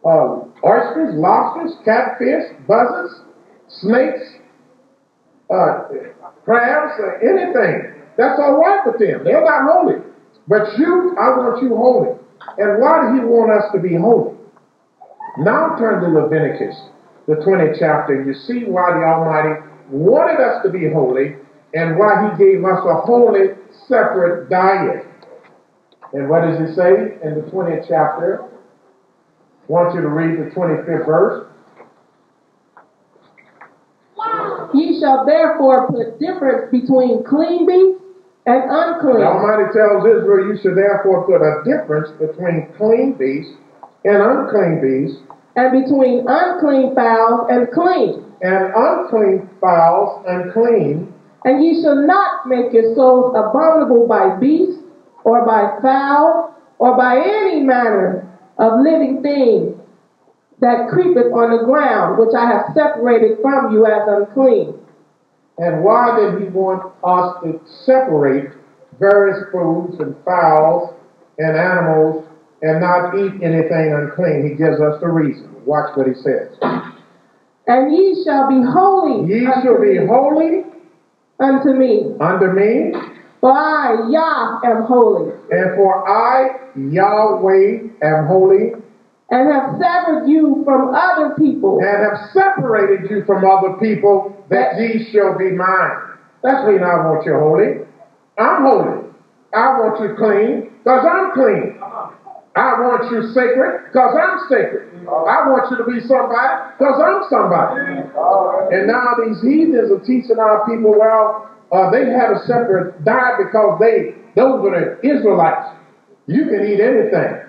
oysters, lobsters, catfish, buzzards, snakes, crabs, anything. That's all right with them. They're not holy. But you, I want you holy. And why do you want us to be holy? Now turn to Leviticus, the 20th chapter, and you see why the Almighty wanted us to be holy and why he gave us a holy, separate diet. And what does he say in the 20th chapter? I want you to read the 25th verse. Ye shall therefore put difference between clean beasts and unclean. The Almighty tells Israel, you shall therefore put a difference between clean beasts and unclean beasts, and between unclean fowls and clean. and unclean fowls and clean. And ye shall not make yourselves abominable by beast, or by fowl, or by any manner of living thing that creepeth on the ground, which I have separated from you as unclean. And why did he want us to separate various foods and fowls and animals and not eat anything unclean? He gives us the reason. Watch what he says. And ye shall be holy. Ye shall be holy unto me. Unto me. For I, Yah, am holy. And for I, Yahweh, am holy. And have severed you from other people. And have separated you from other people, that ye shall be mine. That's when I want you holy. I'm holy. I want you clean, because I'm clean. I want you sacred, because I'm sacred. I want you to be somebody, because I'm somebody. And now these heathens are teaching our people, well, they had a separate diet because those were the Israelites. You can eat anything.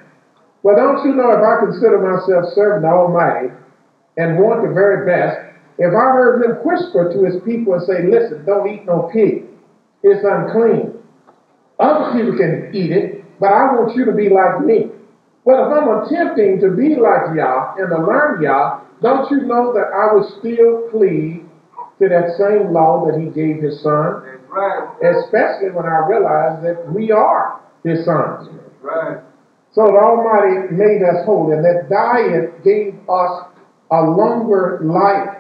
Well, don't you know, if I consider myself serving the Almighty and want the very best, if I heard him whisper to his people and say, listen, don't eat no pig, it's unclean. Other people can eat it, but I want you to be like me. Well, if I'm attempting to be like Yah and to learn Yah, don't you know that I would still plead to that same law that he gave his son? That's right. Especially when I realize that we are his sons. That's right. So the Almighty made us whole, and that diet gave us a longer life.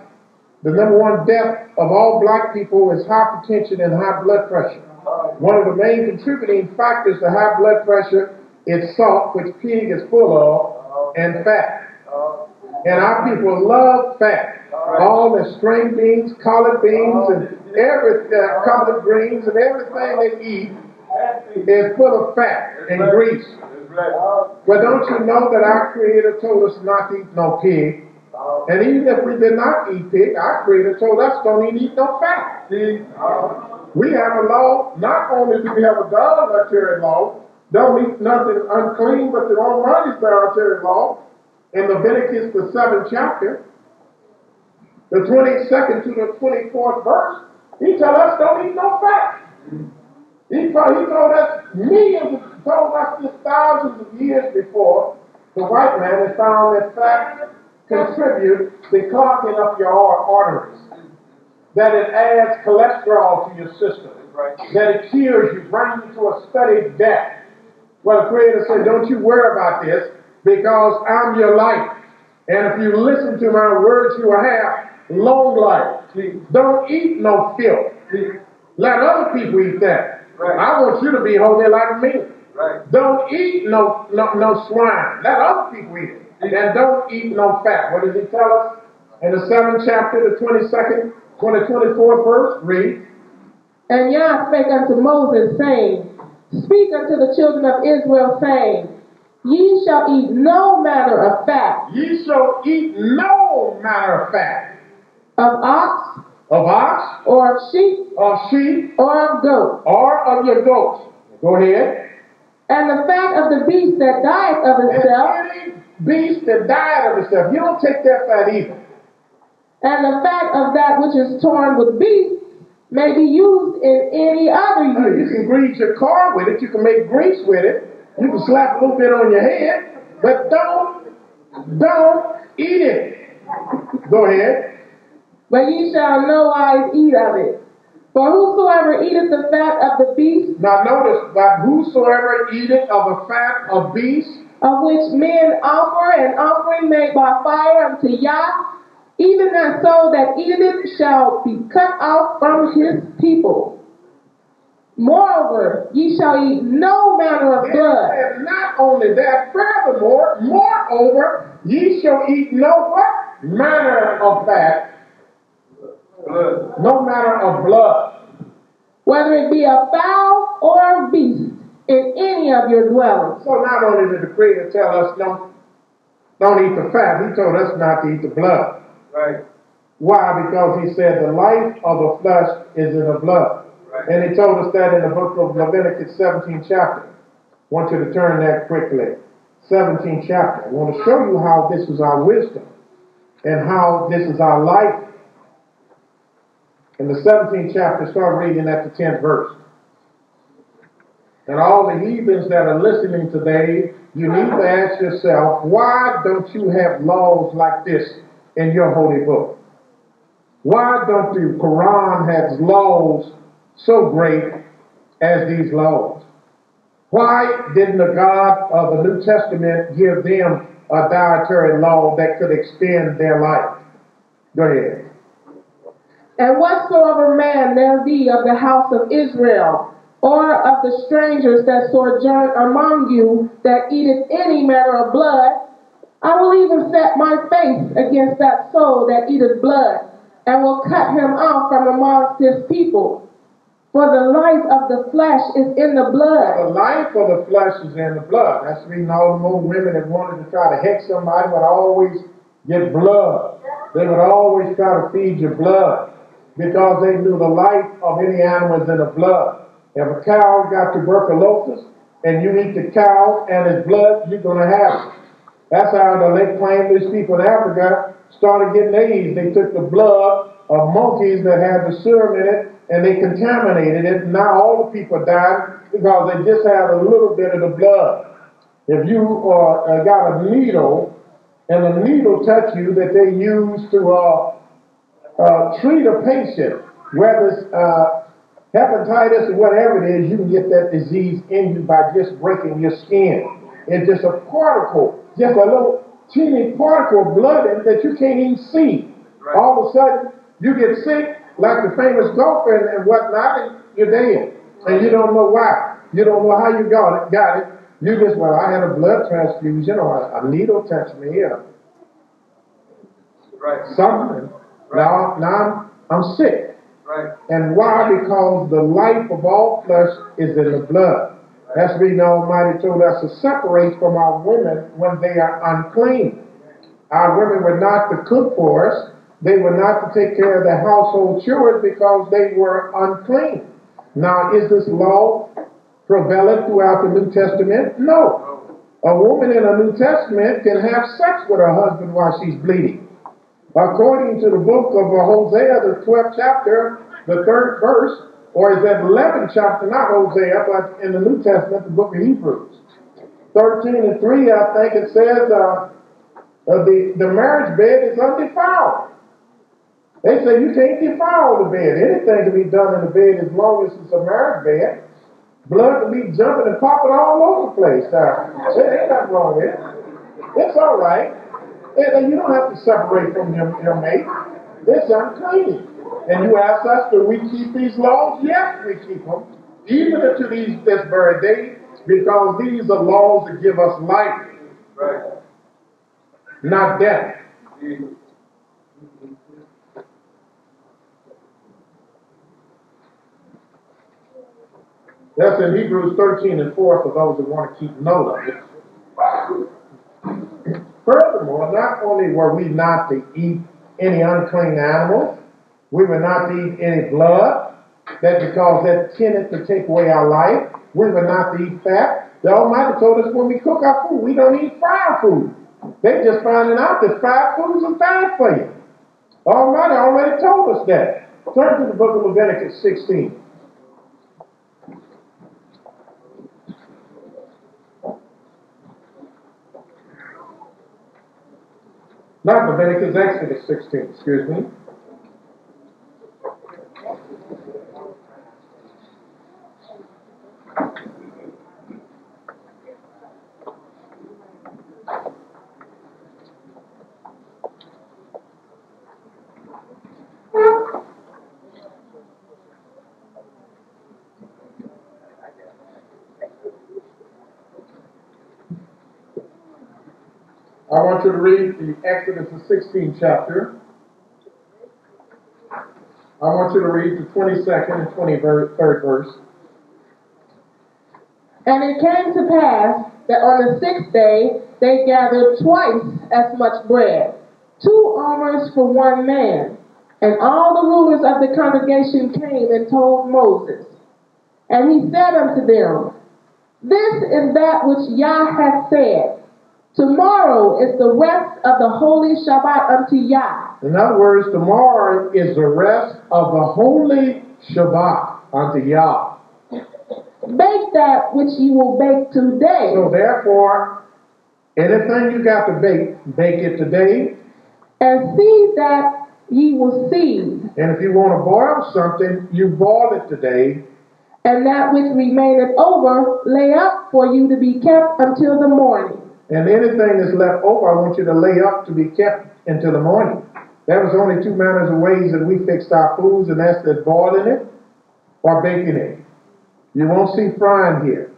The number one death of all black people is hypertension and high blood pressure. One of the main contributing factors to high blood pressure is salt, which pig is full of, and fat. And our people love fat. All the string beans, collard beans, and collard greens, and everything they eat is full of fat and grease. But don't you know that our Creator told us not to eat no pig? And even if we did not eat pig, our Creator told us don't even eat no fat. We have a law. Not only do we have a dietary law, don't eat nothing unclean, but the Almighty's dietary law in Leviticus the 7th chapter, the 22nd to the 24th verse, he tells us don't eat no fat. He told us thousands of years before the white man has found that fat contributes to clogging up your arteries, that it adds cholesterol to your system, that it cures you, brings you to a steady death. Well, the Creator said, don't you worry about this, because I'm your life. And if you listen to my words, you will have long life. Don't eat no filth. Let other people eat that. I want you to be holy like me. Right. Don't eat no swine. Let other people eat it. And don't eat no fat. What does he tell us? In the 7th chapter, the 22nd, 24th verse, read. And Yah spake unto Moses, saying, speak unto the children of Israel, saying, ye shall eat no manner of fat. Ye shall eat no manner of fat. Of ox. Of ox. Or of sheep. Of sheep. Or of goat. Or of your goats. Go ahead. And the fat of the beast that dieth of itself. And any beast that dieth of itself. You don't take that fat either. And the fat of that which is torn with beasts may be used in any other use. You can grease your car with it. You can make grease with it. You can slap a little bit on your head. But don't eat it. Go ahead. But ye shall nowise eat of it. For whosoever eateth the fat of the beast. Now notice that whosoever eateth of the fat of beast, of which men offer an offering made by fire unto Yah, even that soul that eateth it shall be cut off from his people. Moreover, ye shall eat no manner of blood. And not only that, furthermore, moreover, ye shall eat no what manner of fat. Blood. No matter of blood, whether it be a fowl or a beast, in any of your dwellings. So not only did the Creator tell us don't eat the fat, he told us not to eat the blood. Right. Why? Because he said the life of the flesh is in the blood. Right. And he told us that in the book of Leviticus 17th chapter. I want you to turn that quickly. 17th chapter. I want to show you how this is our wisdom and how this is our life in the 17th chapter, start reading at the 10th verse. And all the heathens that are listening today, you need to ask yourself, why don't you have laws like this in your holy book? Why don't the Quran have laws so great as these laws? Why didn't the God of the New Testament give them a dietary law that could extend their life? Go ahead. And whatsoever man there be of the house of Israel, or of the strangers that sojourn among you, that eateth any manner of blood, I will even set my face against that soul that eateth blood, and will cut him off from amongst his people. For the life of the flesh is in the blood. For the life of the flesh is in the blood. That's the reason all the old women that wanted to try to hex somebody would always get blood. They would always try to feed you blood, because they knew the life of any animal is in the blood. If a cow got tuberculosis and you eat the cow and its blood, you're going to have it. That's how they claim these people in Africa started getting AIDS. They took the blood of monkeys that had the serum in it and they contaminated it. Now all the people died because they just had a little bit of the blood. If you got a needle and the needle touched you that they used to treat a patient, whether it's hepatitis or whatever it is, you can get that disease in you by just breaking your skin. It's just a particle, just a little teeny particle of blood that you can't even see. Right. All of a sudden, you get sick, like the famous golfer and whatnot, and you're dead. And you don't know why. You don't know how you got it. You just, well, I had a blood transfusion, or a needle touched me, or right. Something. Right. Now I'm sick. Right. And why? Because the life of all flesh is in the blood. Right. That's the reason Almighty told us to separate from our women when they are unclean. Our women were not to cook for us. They were not to take care of the household chores because they were unclean. Now, is this law prevalent throughout the New Testament? No. A woman in the New Testament can have sex with her husband while she's bleeding. According to the book of Hosea, the 12th chapter, the 3rd verse, or is that 11th chapter, not Hosea, but in the New Testament, the book of Hebrews. 13:3, I think it says, the marriage bed is undefiled. They say you can't defile the bed. Anything can be done in the bed as long as it's a marriage bed. Blood can be jumping and popping all over the place. There ain't nothing wrong with it. It's all right. And you don't have to separate from your mate. It's unclean. And you ask us, do we keep these laws? Yes, we keep them. Even to this very day, because these are laws that give us life. Right. Not death. That's in Hebrews 13:4 for those who want to keep note of it. Furthermore, not only were we not to eat any unclean animals, we were not to eat any blood, that because that tended to take away our life. We were not to eat fat. The Almighty told us when we cook our food, we don't eat fried food. They just finding out that fried foods are bad for you. The Almighty already told us that. Turn to the book of Leviticus 16. Not Leviticus, Exodus 16, excuse me. I want you to read the Exodus, the 16th chapter. I want you to read the 22nd and 23rd verse. And it came to pass that on the 6th day they gathered twice as much bread, 2 omers for one man. And all the rulers of the congregation came and told Moses. And he said unto them, This is that which Yah hath said. Tomorrow is the rest of the holy Shabbat unto Yah. In other words, the Moreh is the rest of the holy Shabbat unto Yah. Bake that which you will bake today. So therefore, anything you got to bake, bake it today. And seed that ye will seed. And if you want to boil something, you boil it today. And that which remaineth over, lay up for you to be kept until the morning. And anything that's left over, I want you to lay up to be kept until the morning. There was only two manners of ways that we fixed our foods, and that's the boiling it or baking it. You won't see frying here,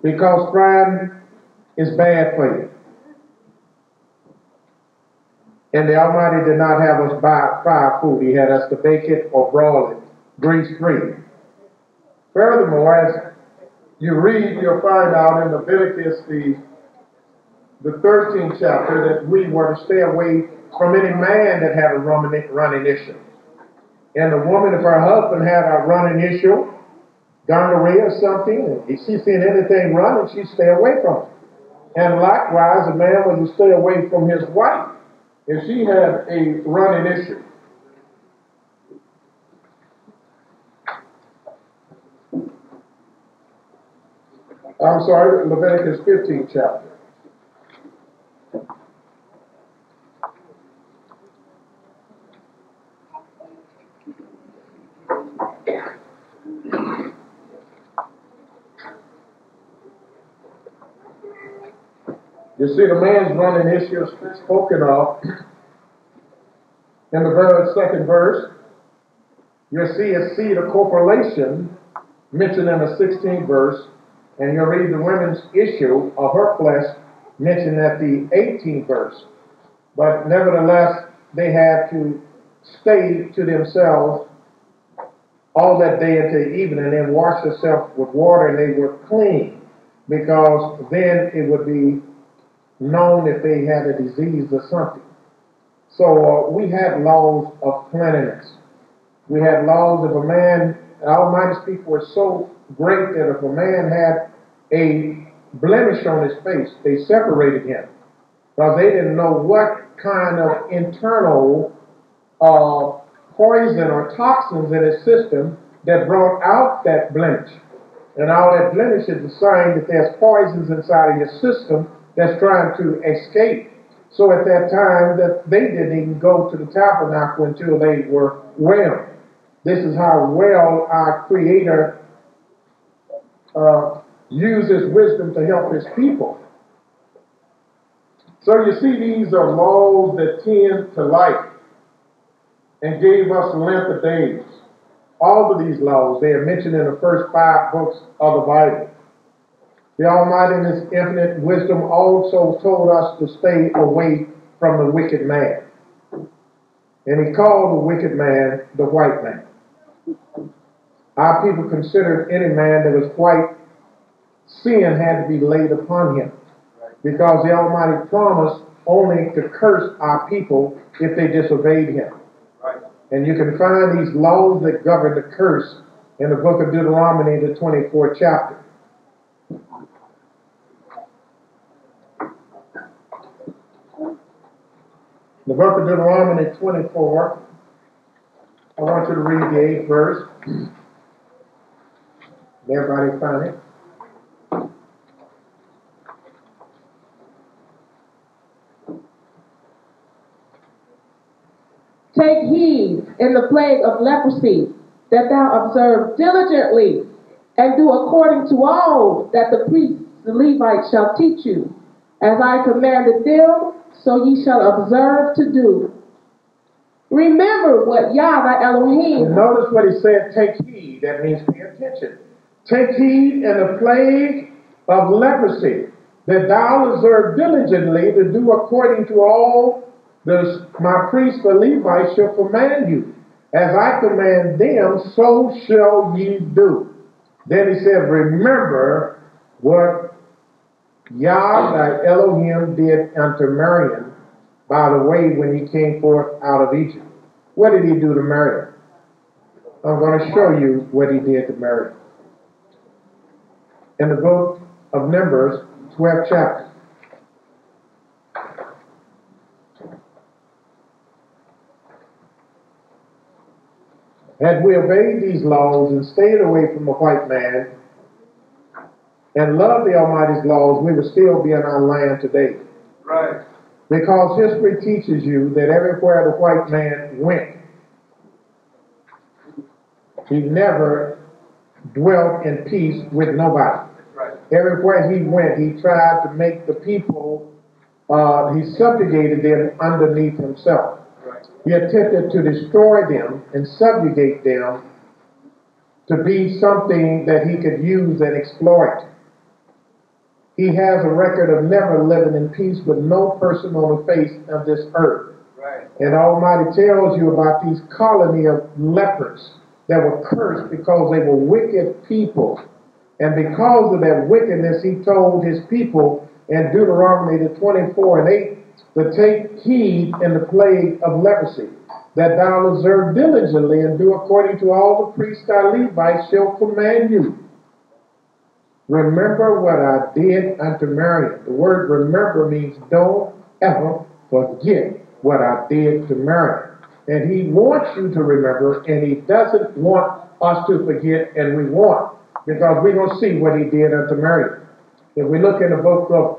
because frying is bad for you. And the Almighty did not have us fry food. He had us to bake it or broil it, grease-free. Furthermore, as you read, you'll find out in Leviticus, the 13th chapter, that we were to stay away from any man that had a running issue. And the woman, if her husband had a running issue, gonorrhea or something, if she's seen anything running, she'd stay away from it. And likewise, a man was to stay away from his wife if she had a running issue. I'm sorry, Leviticus 15 chapter. You see, the man's running issue is spoken of in the very second verse. You see a seed of corporation mentioned in the 16th verse, and you'll read the women's issue of her flesh mentioned at the 18th verse. But nevertheless, they had to stay to themselves all that day until evening, and then wash themselves with water, and they were clean, because then it would be known if they had a disease or something. So we had laws of cleanliness. We had laws of a man, and Almighty's people were so great that if a man had a blemish on his face, they separated him. Now they didn't know what kind of internal poison or toxins in his system that brought out that blemish. And all that blemish is a sign that there's poisons inside of your system that's trying to escape. So at that time, that they didn't even go to the tabernacle until they were well. This is how well our Creator uses wisdom to help His people. So you see, these are laws that tend to life and gave us length of days. All of these laws, they are mentioned in the first 5 books of the Bible. The Almighty in His infinite wisdom also told us to stay away from the wicked man. And He called the wicked man the white man. Our people considered any man that was white, sin had to be laid upon him, because the Almighty promised only to curse our people if they disobeyed Him. And you can find these laws that govern the curse in the book of Deuteronomy, the 24th chapter. The book of Deuteronomy 24, I want you to read the 8th verse. Everybody find it? Take heed in the plague of leprosy, that thou observe diligently, and do according to all that the priests, the Levites, shall teach you. As I commanded them, so ye shall observe to do. Remember what Yah thy Elohim... And notice what he said, take heed. That means pay attention. Take heed in the plague of leprosy, that thou observe diligently to do according to all my priests, the Levites, shall command you. As I command them, so shall ye do. Then he said, remember what Yah thy Elohim did unto Miriam by the way when he came forth out of Egypt. What did he do to Miriam? I'm going to show you what he did to Miriam. In the book of Numbers, 12th chapter. Had we obeyed these laws and stayed away from the white man and loved the Almighty's laws, we would still be in our land today. Right. Because history teaches you that everywhere the white man went, he never dwelt in peace with nobody. Right. Everywhere he went, he tried to make the people, he subjugated them underneath himself. Right. He attempted to destroy them and subjugate them to be something that he could use and exploit. He has a record of never living in peace with no person on the face of this earth. Right. And Almighty tells you about these colony of lepers that were cursed because they were wicked people. And because of that wickedness, he told his people in Deuteronomy 24:8 to take heed in the plague of leprosy, that thou observe diligently and do according to all the priests thy Levites shall command you. Remember what I did unto Miriam. The word remember means don't ever forget what I did to Miriam. And he wants you to remember, and he doesn't want us to forget, and we won't, because we're going to see what he did unto Miriam. If we look in the book of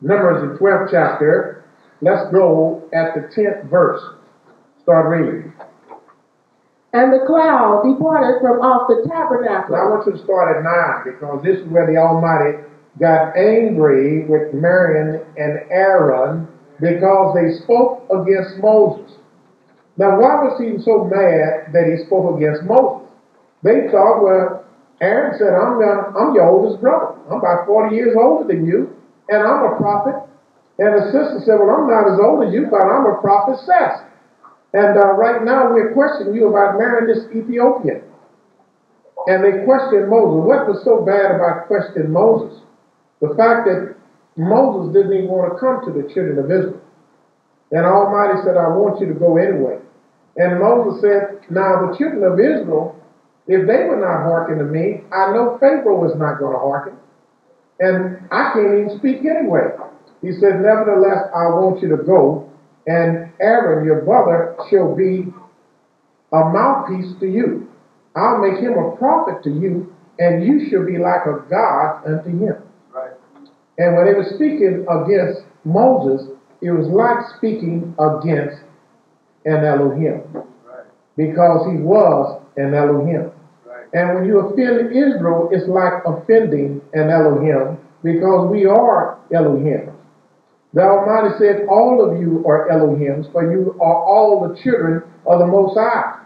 Numbers, the 12th chapter, let's go at the 10th verse. Start reading. And the cloud departed from off the tabernacle. Now I want you to start at 9, because this is where the Almighty got angry with Miriam and Aaron because they spoke against Moses. Now why was he so mad that he spoke against Moses? They thought, well, Aaron said, I'm your oldest brother. I'm about 40 years older than you, and I'm a prophet. And the sister said, well, I'm not as old as you, but I'm a prophetess. And right now we're questioning you about marrying this Ethiopian. And they questioned Moses. What was so bad about questioning Moses? The fact that Moses didn't even want to come to the children of Israel. And Almighty said, I want you to go anyway. And Moses said, now the children of Israel, if they were not hearken to me, I know Pharaoh was not going to hearken. And I can't even speak anyway. He said, nevertheless, I want you to go. And Aaron, your brother, shall be a mouthpiece to you. I'll make him a prophet to you, and you shall be like a god unto him. Right. And when they were speaking against Moses, it was like speaking against an Elohim. Right. Because he was an Elohim. Right. And when you offend Israel, it's like offending an Elohim, because we are Elohim. The Almighty said, all of you are Elohims, for you are all the children of the Most High.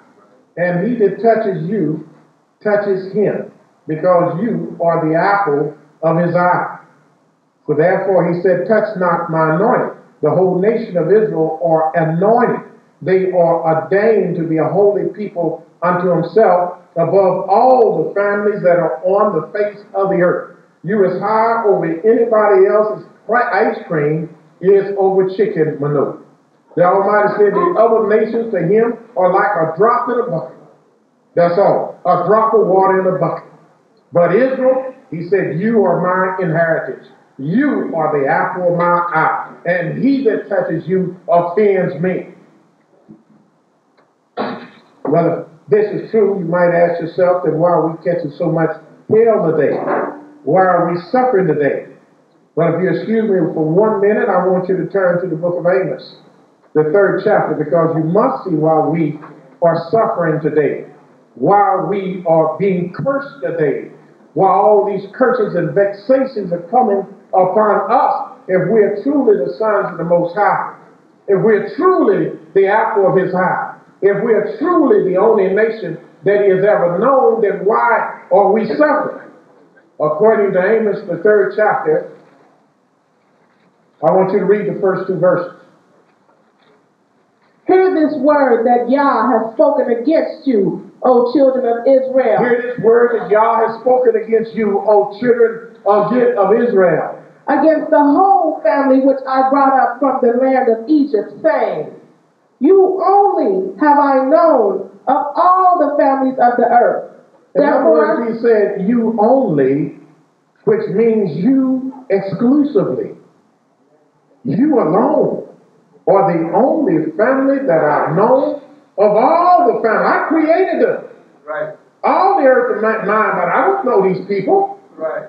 And he that touches you, touches him, because you are the apple of his eye. So therefore he said, touch not my anointed. The whole nation of Israel are anointed. They are ordained to be a holy people unto himself, above all the families that are on the face of the earth. You is high over anybody else's ice cream is over chicken manure. The Almighty said the other nations to him are like a drop in a bucket. That's all. A drop of water in a bucket. But Israel, he said, you are my inheritance. You are the apple of my eye. And he that touches you offends me. Well, if this is true, you might ask yourself, then why are we catching so much hell today? Why are we suffering today? But if you excuse me for 1 minute, I want you to turn to the book of Amos, the 3rd chapter, because you must see why we are suffering today, why we are being cursed today, why all these curses and vexations are coming upon us if we are truly the sons of the Most High, if we are truly the apple of his eye, if we are truly the only nation that he has ever known, then why are we suffering? According to Amos, the 3rd chapter, I want you to read the first 2 verses. Hear this word that Yah has spoken against you, O children of Israel. Hear this word that Yah has spoken against you, O children of Israel. Against the whole family which I brought up from the land of Egypt, saying, you only have I known of all the families of the earth. In other words, he said, you only, which means you exclusively. You alone are the only family that I know Of all the family, I created them. Right. All the earth is mine, but I don't know these people. Right.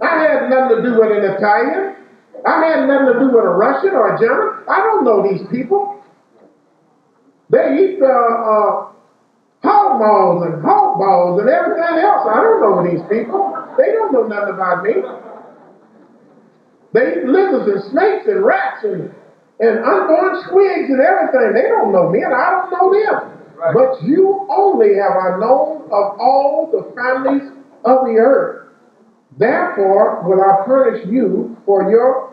I had nothing to do with an Italian. I had nothing to do with a Russian or a German. I don't know these people. They eat hog maws and hog balls and everything else. I don't know these people. They don't know nothing about me. They eat lizards and snakes and rats and unborn twigs and everything. They don't know me and I don't know them. Right. But you only have I known of all the families of the earth. Therefore will I punish you for your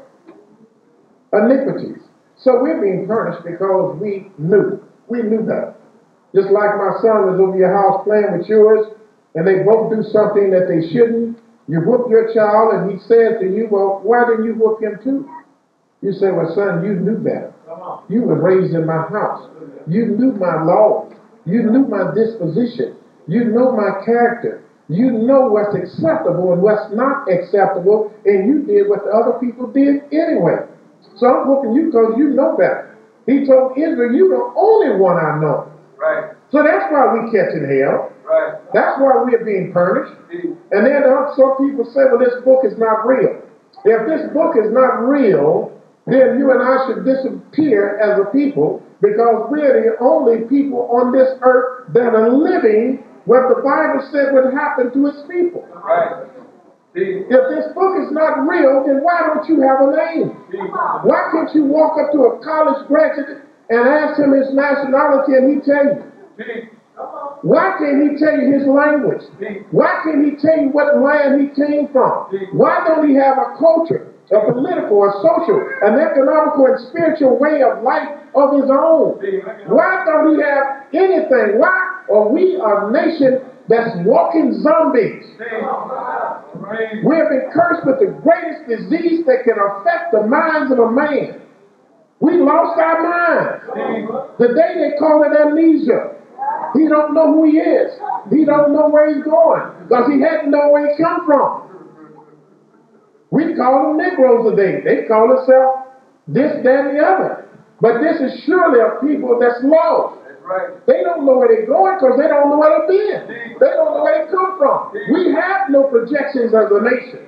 iniquities. So we're being punished because we knew. We knew that. Just like my son was over your house playing with yours, and they both do something that they shouldn't. You whoop your child, and he says to you, well, why didn't you whoop him too? You say, well, son, you knew better. You were raised in my house. You knew my law. You knew my disposition. You know my character. You know what's acceptable and what's not acceptable, and you did what the other people did anyway. So I'm whooping you because you know better. He told Israel, you're the only one I know. Right. So that's why we're catching hell. Right. That's why we're being punished. And then some people say, well, this book is not real. If this book is not real, then you and I should disappear as a people, because we're the only people on this earth that are living what the Bible said would happen to its people. Right. If this book is not real, then why don't you have a name? Why can't you walk up to a college graduate and ask him his nationality and he tell you? Why can't he tell you his language? Why can't he tell you what land he came from? Why don't he have a culture, a political, a social, an economical and spiritual way of life of his own? Why don't we have anything? Why are we a nation that's walking zombies? We have been cursed with the greatest disease that can affect the minds of a man. We lost our minds. Today they call it amnesia. He don't know who he is. He don't know where he's going, because he hadn't known where he come from. We call them Negroes today. They call themselves this, that, and the other. But this is surely a people that's lost. That's right. They don't know where they're going because they don't know where they've been. They don't know where they come from. We have no projections as a nation.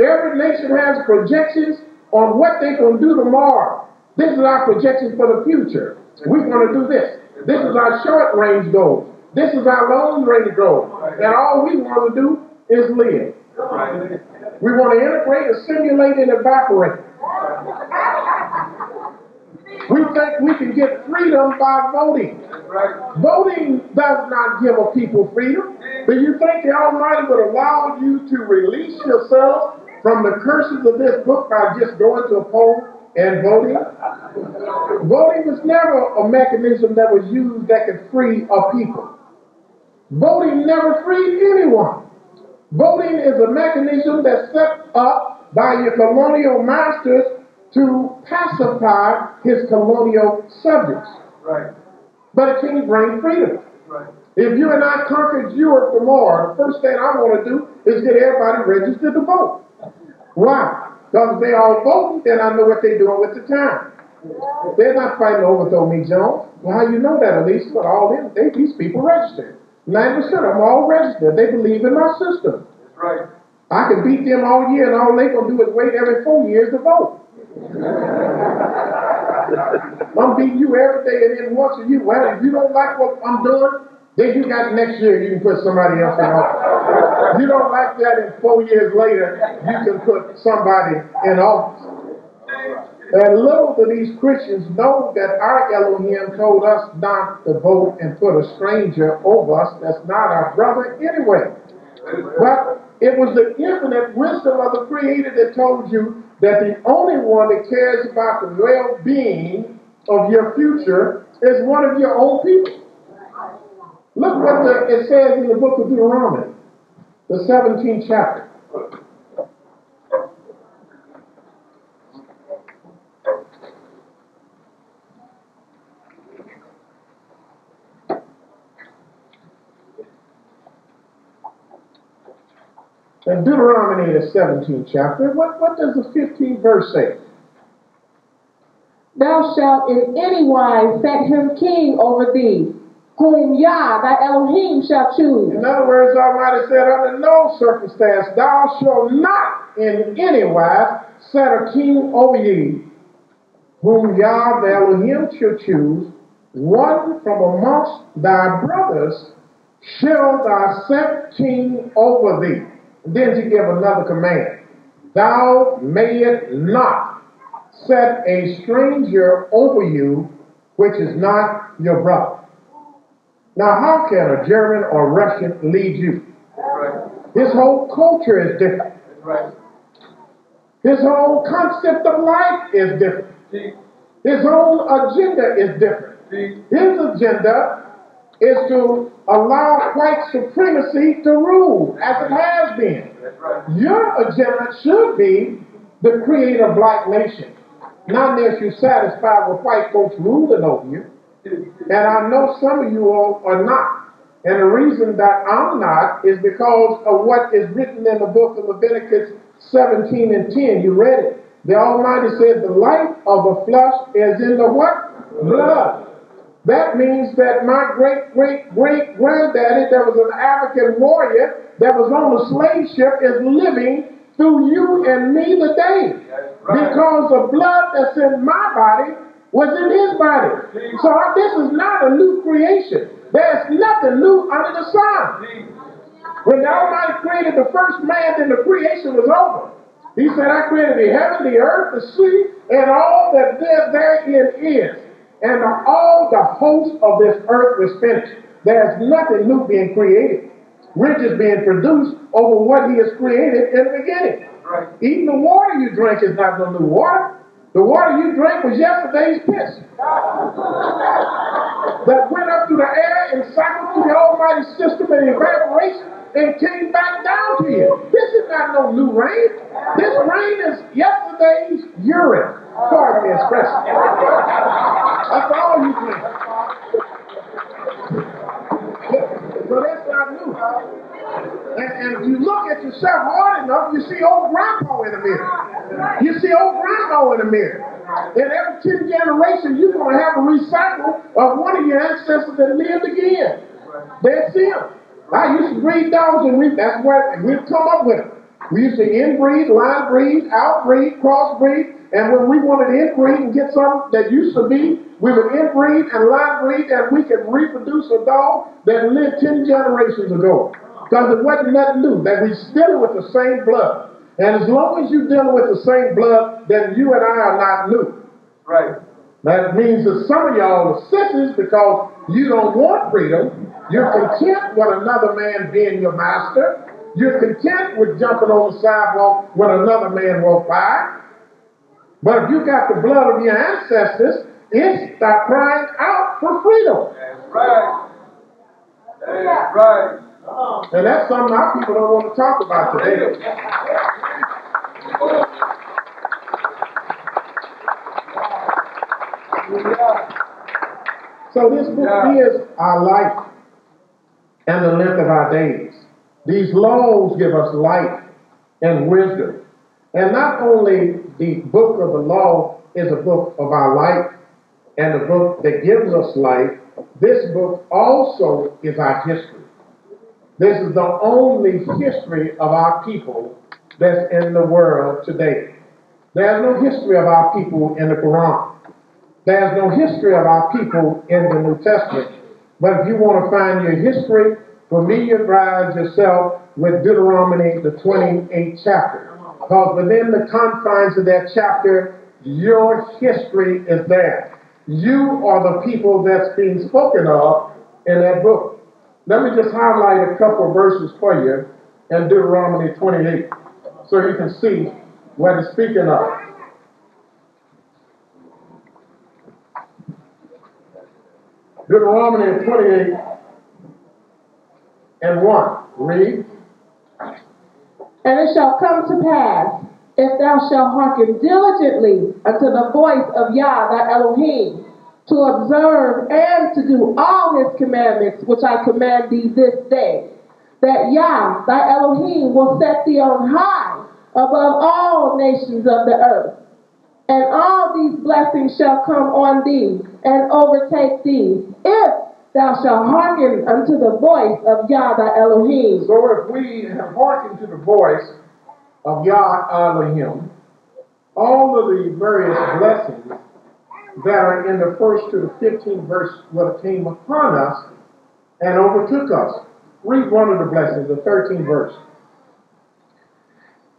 Every nation has projections on what they're going to do tomorrow. This is our projections for the future. We're going to do this. This is our short-range goal. This is our long-range goal. And all we want to do is live. Right. We want to integrate, assimilate, and evaporate. We think we can get freedom by voting. Right. Voting does not give a people freedom. Do you think the Almighty would allow you to release yourself from the curses of this book by just going to a poll and voting? Voting was never a mechanism that was used that could free a people. Voting never freed anyone. Voting is a mechanism that's set up by your colonial masters to pacify his colonial subjects. Right. But it can't bring freedom. Right. If you and I conquered Europe tomorrow, the first thing I want to do is get everybody registered to vote. Why? Because if they all vote, then I know what they're doing with the time. They're not fighting to overthrow me, Jones. Well, how you know that? At least with all them, these people registered. 90% of them all registered. They believe in our system. That's right. I can beat them all year, and all they're going to do is wait every 4 years to vote. I'm beating you every day, and then once a year, well, if you don't like what I'm doing, then you got next year, you can put somebody else in office. If you don't like that, and 4 years later, you can put somebody in office. And little do these Christians know that our Elohim told us not to vote and put a stranger over us that's not our brother anyway. But it was the infinite wisdom of the Creator that told you that the only one that cares about the well-being of your future is one of your own people. Look what it says in the book of Deuteronomy, the 17th chapter. In Deuteronomy, the 17th chapter, what does the 15th verse say? Thou shalt in any wise set him king over thee, whom Yah, thy Elohim, shall choose. In other words, Almighty said, under no circumstance, thou shalt not in any wise set a king over ye, whom Yah, thy Elohim, shall choose. One from amongst thy brothers shall thy set king over thee. And then she gave another command. Thou mayest not set a stranger over you, which is not your brother. Now, how can a German or Russian lead you? Right. His whole culture is different. Right. His whole concept of life is different. See? His whole agenda is different. See? His agenda is to allow white supremacy to rule, as it has been. Right. Your agenda should be to create a black nation, not unless you're satisfied with white folks ruling over you. And I know some of you all are not. And the reason that I'm not is because of what is written in the book of Leviticus 17 and 10. You read it. The Almighty said the life of a flesh is in the what? Blood. That means that my great-great-great-granddaddy, that was an African warrior that was on a slave ship, is living through you and me today. Right. Because the blood that's in my body was in his body. So this is not a new creation. There's nothing new under the sun. When the Almighty created the first man, then the creation was over. He said, I created the heaven, the earth, the sea, and all that therein is. And all the host of this earth was finished. There's nothing new being created. Riches being produced over what he has created in the beginning. Even the water you drink is not no new water. The water you drank was yesterday's piss that went up through the air and cycled through the Almighty system and evaporation and came back down to you. This is not no new rain. This rain is yesterday's urine. Pardon me, expression. That's all you drink. So that's not new. And if you look at yourself hard enough, you see old grandpa in the mirror. You see old grandma in the mirror. And every 10 generations, you're going to have a recycle of one of your ancestors that lived again. That's him. I used to breed dogs, and that's what we've come up with. We used to inbreed, line breed, outbreed, crossbreed. And when we wanted to inbreed and get something that used to be, we would inbreed and line breed, and we could reproduce a dog that lived 10 generations ago. Because it wasn't nothing new. That we're dealing with the same blood. And as long as you're dealing with the same blood, then you and I are not new. Right. That means that some of y'all are sissies because you don't want freedom. You're content with another man being your master. You're content with jumping on the sidewalk when another man walks by. But if you got the blood of your ancestors, it's the crying out for freedom. That's right. That's right. And that's something our people don't want to talk about today. So this book is our life and the length of our days. These laws give us life and wisdom. And not only the book of the law is a book of our life and the book that gives us life, this book also is our history. This is the only history of our people that's in the world today. There's no history of our people in the Quran. There's no history of our people in the New Testament. But if you want to find your history, familiarize yourself with Deuteronomy, the 28th chapter. Because within the confines of that chapter, your history is there. You are the people that's being spoken of in that book. Let me just highlight a couple of verses for you in Deuteronomy 28 so you can see what it's speaking of. Deuteronomy 28 and 1. Read. And it shall come to pass, if thou shalt hearken diligently unto the voice of Yah thy Elohim, to observe and to do all his commandments, which I command thee this day, that Yah, thy Elohim, will set thee on high above all nations of the earth. and all these blessings shall come on thee and overtake thee, if thou shalt hearken unto the voice of Yah thy Elohim. So if we have hearkened to the voice of Yah Elohim, all of the various blessings that are in the 1st to the 15th verse will came upon us and overtook us. Read one of the blessings, the 13th verse.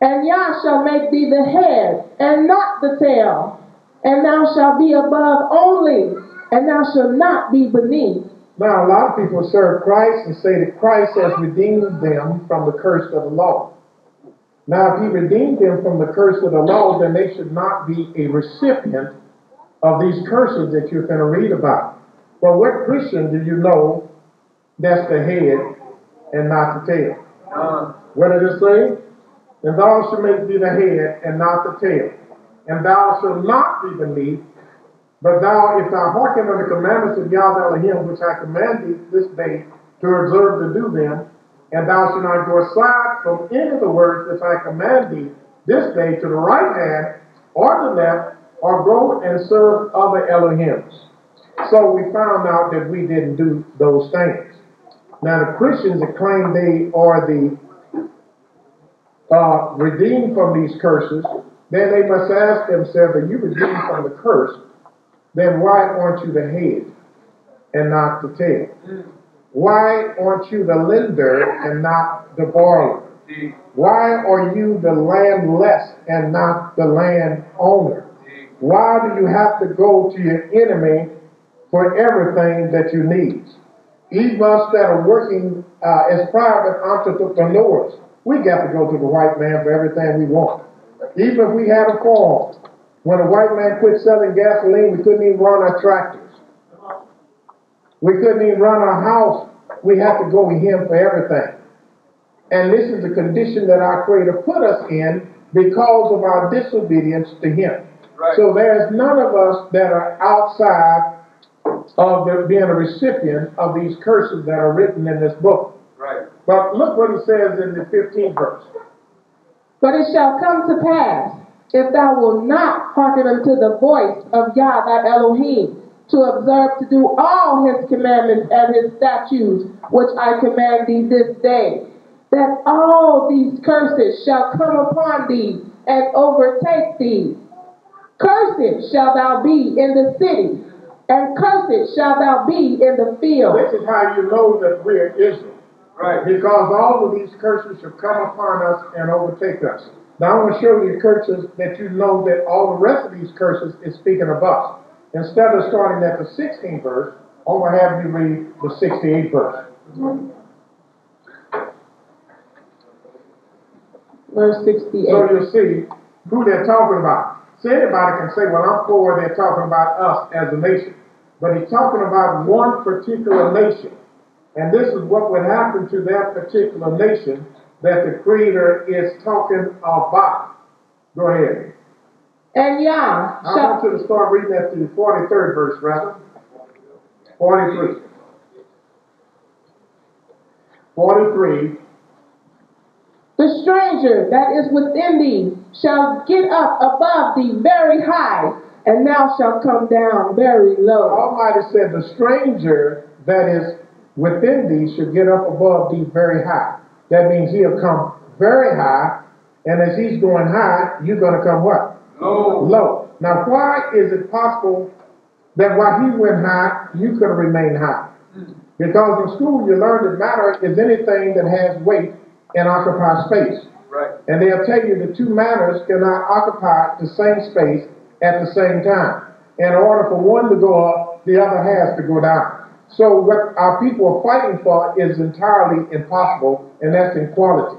And Yah shall make thee the head, and not the tail, and thou shalt be above only, and thou shalt not be beneath. Now, a lot of people serve Christ and say that Christ has redeemed them from the curse of the law. Now, if he redeemed them from the curse of the law, then they should not be a recipient of these curses that you're going to read about. But what Christian do you know that's the head and not the tail? What did it say? And thou shalt make thee the head and not the tail, and thou shalt not be beneath, but thou, if thou hearken unto the commandments of Yahweh Elohim, which I command thee this day to observe to do them, and thou shalt not go aside from any of the words which I command thee this day to the right hand or the left, or go and serve other Elohims. So we found out that we didn't do those things. Now the Christians that claim they are the redeemed from these curses, then they must ask themselves, are you redeemed from the curse? Then why aren't you the head and not the tail? Why aren't you the lender and not the borrower? Why are you the landless and not the land owner? Why do you have to go to your enemy for everything that you need? Even us that are working as private entrepreneurs, we got to go to the white man for everything we want. Even if we had a farm, when a white man quit selling gasoline, we couldn't even run our tractors. We couldn't even run our house. We have to go to him for everything. And this is the condition that our Creator put us in because of our disobedience to him. Right. So there's none of us that are outside of being a recipient of these curses that are written in this book. Right. But look what he says in the 15th verse. But it shall come to pass, if thou wilt not hearken unto the voice of Yah thy Elohim, to observe to do all his commandments and his statutes, which I command thee this day, that all these curses shall come upon thee and overtake thee. Cursed shall thou be in the city, and cursed shall thou be in the field. This is how you know that we are Israel. Right, because all of these curses shall come upon us and overtake us. Now I want to show you curses that you know that all the rest of these curses is speaking of us. Instead of starting at the 16th verse, I'm going to have you read the 68th verse. Verse 68. So you'll see who they're talking about. See, anybody can say, well, I'm for they're talking about us as a nation. But he's talking about one particular nation. And this is what would happen to that particular nation that the Creator is talking about. Go ahead. And Yah. I want you to start reading that to the 43rd verse, rather. 43. The stranger that is within thee shall get up above thee very high, and thou shalt come down very low. Almighty said, the stranger that is within thee should get up above thee very high. That means he'll come very high, and as he's going high, you're going to come what? Low. Low. Now, why is it possible that while he went high, you could remain high? Because in school, you learn that matter is anything that has weight and occupies space. Right. And they'll tell you that two matters cannot occupy the same space at the same time. In order for one to go up, the other has to go down. So what our people are fighting for is entirely impossible, and that's equality.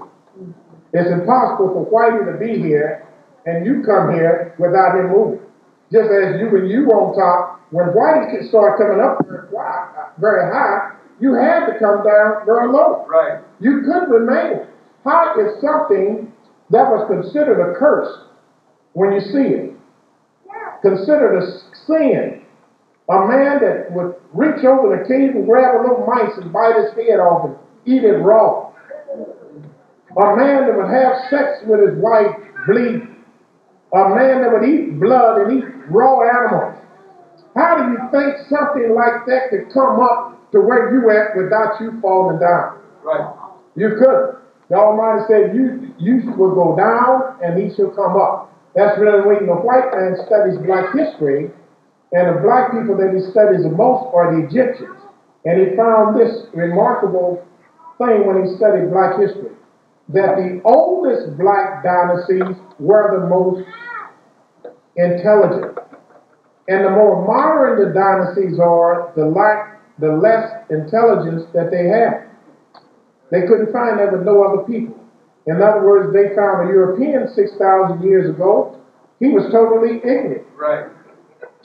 It's impossible for Whitey to be here, and you come here without him moving. Just as you and you on top, when Whitey can start coming up very high, you had to come down very low. Right. You couldn't remain. How is something that was considered a curse when you see it? Yeah. Considered a sin. A man that would reach over the cave and grab a little mice and bite his head off and eat it raw. A man that would have sex with his wife bleeding. a man that would eat blood and eat raw animals. How do you think something like that could come up to where you at without you falling down? Right. You couldn't. The Almighty said, you will go down and he shall come up. That's really when the white man studies black history, and the black people that he studies the most are the Egyptians. And he found this remarkable thing when he studied black history, that the oldest black dynasties were the most intelligent. And the more modern the dynasties are, the less intelligence that they have. They couldn't find that with no other people. In other words, they found a European 6,000 years ago. He was totally ignorant. Right.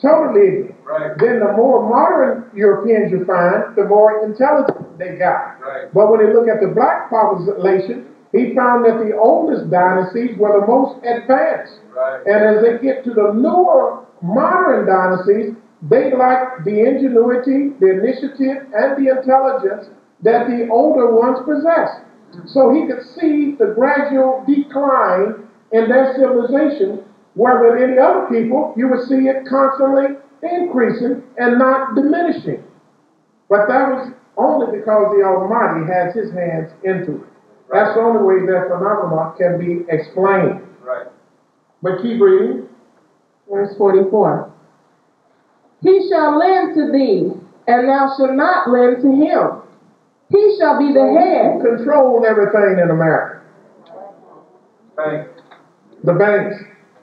Totally ignorant. Right. Then the more modern Europeans you find, the more intelligent they got. Right. But when you look at the black population, he found that the oldest dynasties were the most advanced. Right. And as they get to the newer modern dynasties, they lack the ingenuity, the initiative, and the intelligence that the older ones possessed. So he could see the gradual decline in their civilization, where with any other people, you would see it constantly increasing and not diminishing. But that was only because the Almighty has his hands into it. Right. That's the only way that phenomena can be explained. Right. But keep reading. Verse 44. He shall lend to thee, and thou shalt not lend to him. He shall be the head. Who controlled everything in America? Banks. The banks.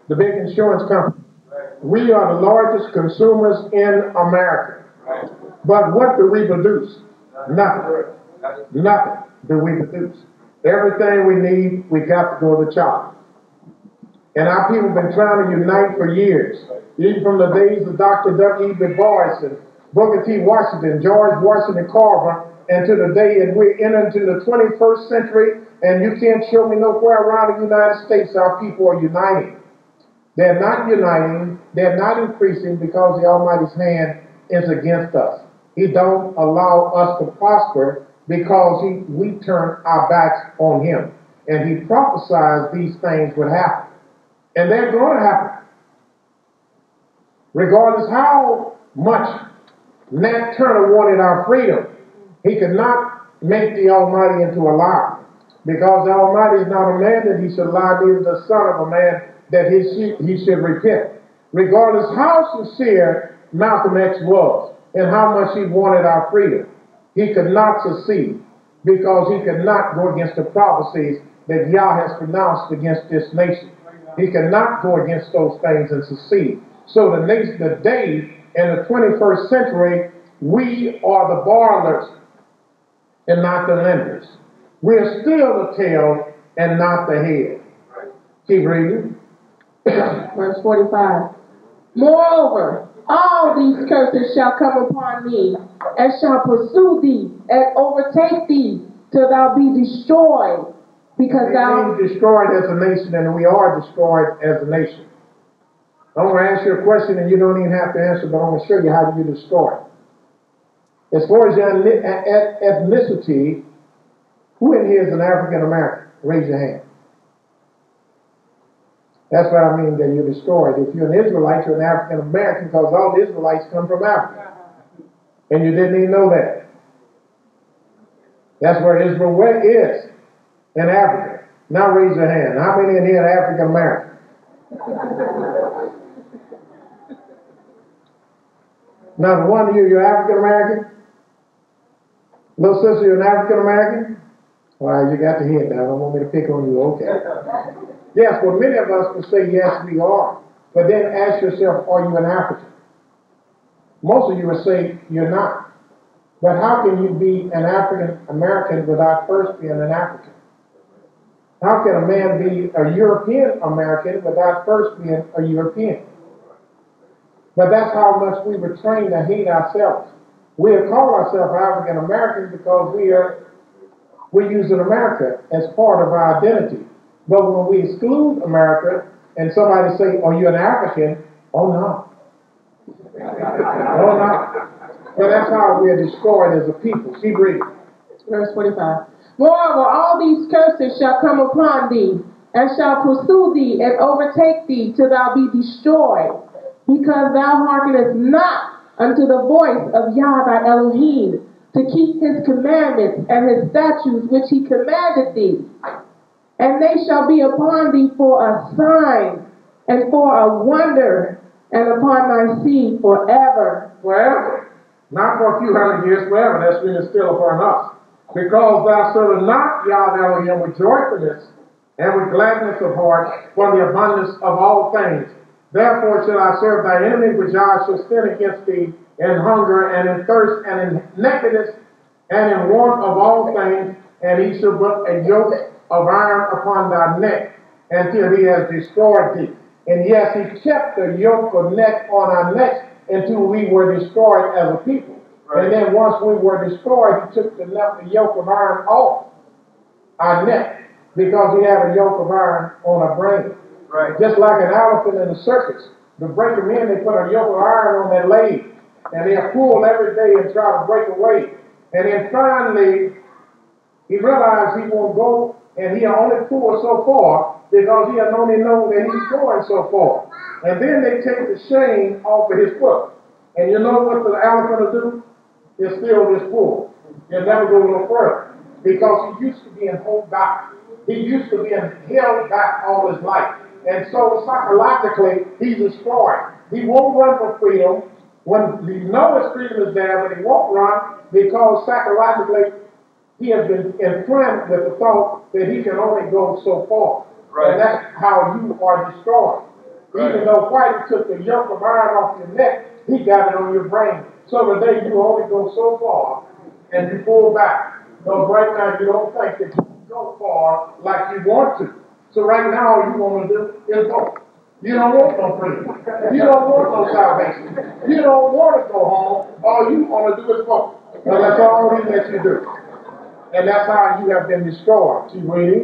The big insurance companies. Right. We are the largest consumers in America. Right. But what do we produce? Nothing. Nothing. Nothing do we produce. Everything we need, we got to go to the chop. And our people have been trying to unite for years. Even from the days of Dr. W. E. B. Du Bois and Booker T. Washington, George Washington Carver, and to the day, and we're entering into the 21st century, and you can't show me nowhere around the United States our people are uniting. They're not uniting, they're not increasing, because the Almighty's hand is against us. He don't allow us to prosper because we turn our backs on him. And he prophesies these things would happen. And they're going to happen. Regardless how much Nat Turner wanted our freedom, he could not make the Almighty into a liar, because the Almighty is not a man that he should lie, neither the son of a man that he should repent. Regardless how sincere Malcolm X was and how much he wanted our freedom, he could not succeed, because he could not go against the prophecies that Yah has pronounced against this nation. He could not go against those things and succeed. So the day in the 21st century, we are the borrowers and not the lenders. We are still the tail and not the head. Keep reading. Verse 45. Moreover, all these curses shall come upon thee, and shall pursue thee, and overtake thee, till thou be destroyed, because thou... We're destroyed as a nation, and we are destroyed as a nation. I'm going to ask you a question, and you don't even have to answer, but I'm going to show you how you destroy it. As far as your ethnicity, who in here is an African American? Raise your hand. That's what I mean that you're destroyed. If you're an Israelite, you're an African American, because all the Israelites come from Africa. And you didn't even know that. That's where Israel is, in Africa. Now raise your hand. How many in here are African American? Not one of you, you're African American? Little sister, you're an African American? Well, you got to hear that. I don't want me to pick on you. Okay. Yes, well, many of us will say, yes, we are. But then ask yourself, are you an African? Most of you will say, you're not. But how can you be an African American without first being an African? How can a man be a European American without first being a European? But that's how much we were trained to hate ourselves. We have called ourselves African Americans because we use America as part of our identity. But when we exclude America and somebody say, "Are you an African?" Oh no, oh no. But that's how we are destroyed as a people. Keep reading. Verse 45. Moreover, all these curses shall come upon thee, and shall pursue thee and overtake thee till thou be destroyed, because thou hearkenest not unto the voice of Yah thy Elohim, to keep his commandments and his statutes which he commanded thee. And they shall be upon thee for a sign and for a wonder, and upon thy seed forever. Forever. Not for a few hundred years, forever. That's been instilled upon us. Because thou servest not Yah thy Elohim with joyfulness and with gladness of heart for the abundance of all things. Therefore shall I serve thy enemy, which I shall sin against thee in hunger and in thirst and in nakedness and in want of all things, and he shall put a yoke of iron upon thy neck until he has destroyed thee. And yes, he kept the yoke of neck on our necks until we were destroyed as a people. Right. And then once we were destroyed, he took the yoke of iron off our neck, because he had a yoke of iron on our brain. Right. Just like an elephant in a circus. To break them in, they put a yoke of iron on their leg, and they'll pull every day and try to break away. And then finally, he realized he won't go, and he'll only pull so far, because he had only known that he's going so far. And then they take the chain off of his foot. And you know what the elephant will do? He'll steal this bull. He'll never go no further. Because he used to being held back. He used to being held back all his life. And so psychologically, he's destroyed. He won't run for freedom. When you know his freedom is there, but he won't run, because psychologically, he has been implanted with the thought that he can only go so far. Right. And that's how you are destroyed. Right. Even though Christ took the yoke of iron off your neck, he got it on your brain. So today you only go so far and you pull back. Because right now you don't think that you can go far like you want to. So right now all you want to do is go. You don't want no freedom. You don't want no salvation. You don't want to go home. All you want to do is go. Because that's all he lets you do. And that's how you have been destroyed. You ready?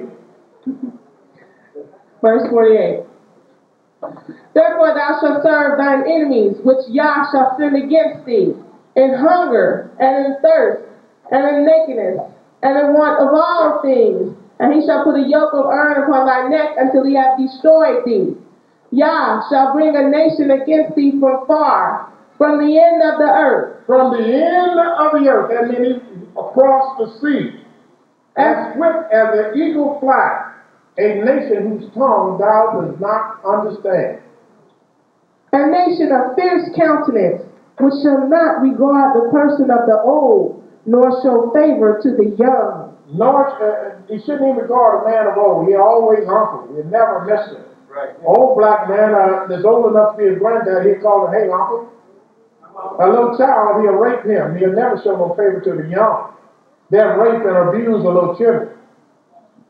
Verse 48. Therefore thou shalt serve thine enemies, which Yah shall send against thee, in hunger, and in thirst, and in nakedness, and in want of all things. And he shall put a yoke of iron upon thy neck until he have destroyed thee. Yah shall bring a nation against thee from far, from the end of the earth. From the end of the earth, that means across the sea, as swift as the eagle flies. A nation whose tongue thou dost not understand. A nation of fierce countenance, which shall not regard the person of the old, nor show favor to the young. He shouldn't even regard a man of old. He always uncle. He never listen. Right. Old black man that's old enough to be his granddad, he'll call him, hey, uncle. A little child, he'll rape him. He'll never show no favor to the young. They'll rape and abuse the little children.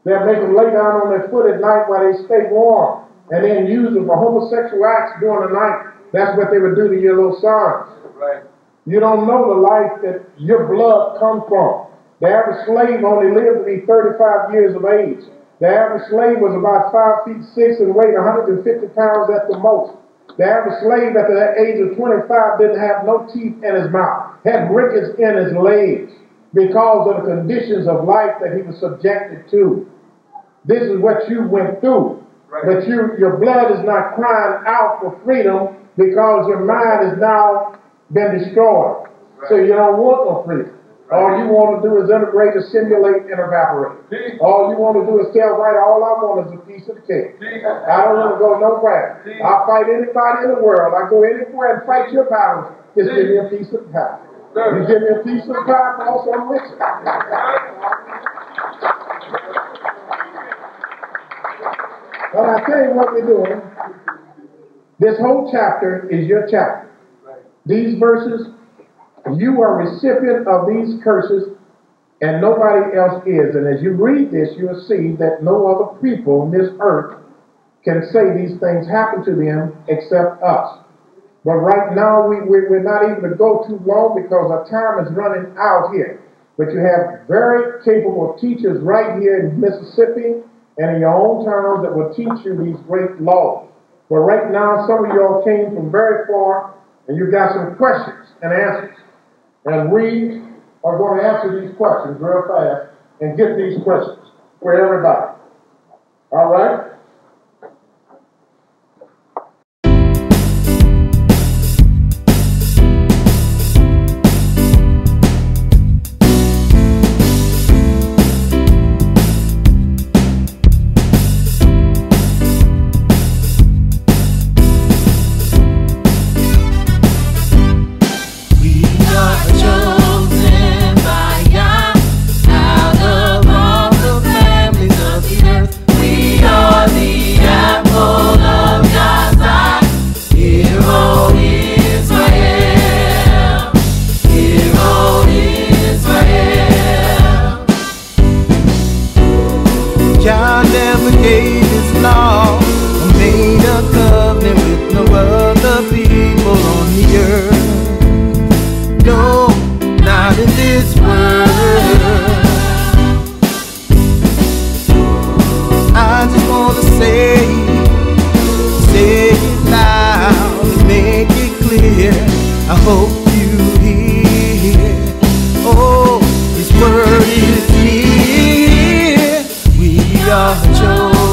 They'll make them lay down on their foot at night while they stay warm, and then use them for homosexual acts during the night. That's what they would do to your little sons. Right. You don't know the life that your blood comes from. The average slave only lived to be 35 years of age. The average slave was about 5'6" and weighed 150 pounds at the most. The average slave at the age of 25 didn't have no teeth in his mouth, had rickets in his legs, because of the conditions of life that he was subjected to. This is what you went through. Right. But your blood is not crying out for freedom, because your mind has now been destroyed. Right. So you don't want no freedom. Right. All you want to do is integrate, assimilate, and evaporate. See? All you want to do is tell right, all I want is a piece of the cake. See? I don't want to go nowhere. See? I'll fight anybody in the world. I'll go anywhere and fight your battles. Just give me a piece of the pie. You give me a piece of pie, but also I'm rich. But I tell you what we're doing. This whole chapter is your chapter. These verses, you are recipient of these curses, and nobody else is. And as you read this, you'll see that no other people on this earth can say these things happen to them except us. But right now, we're not even to go too long, because our time is running out here. But you have very capable teachers right here in Mississippi and in your own towns that will teach you these great laws. But right now, some of y'all came from very far, and you got some questions and answers. And we are going to answer these questions real fast and get these questions for everybody. All right. Your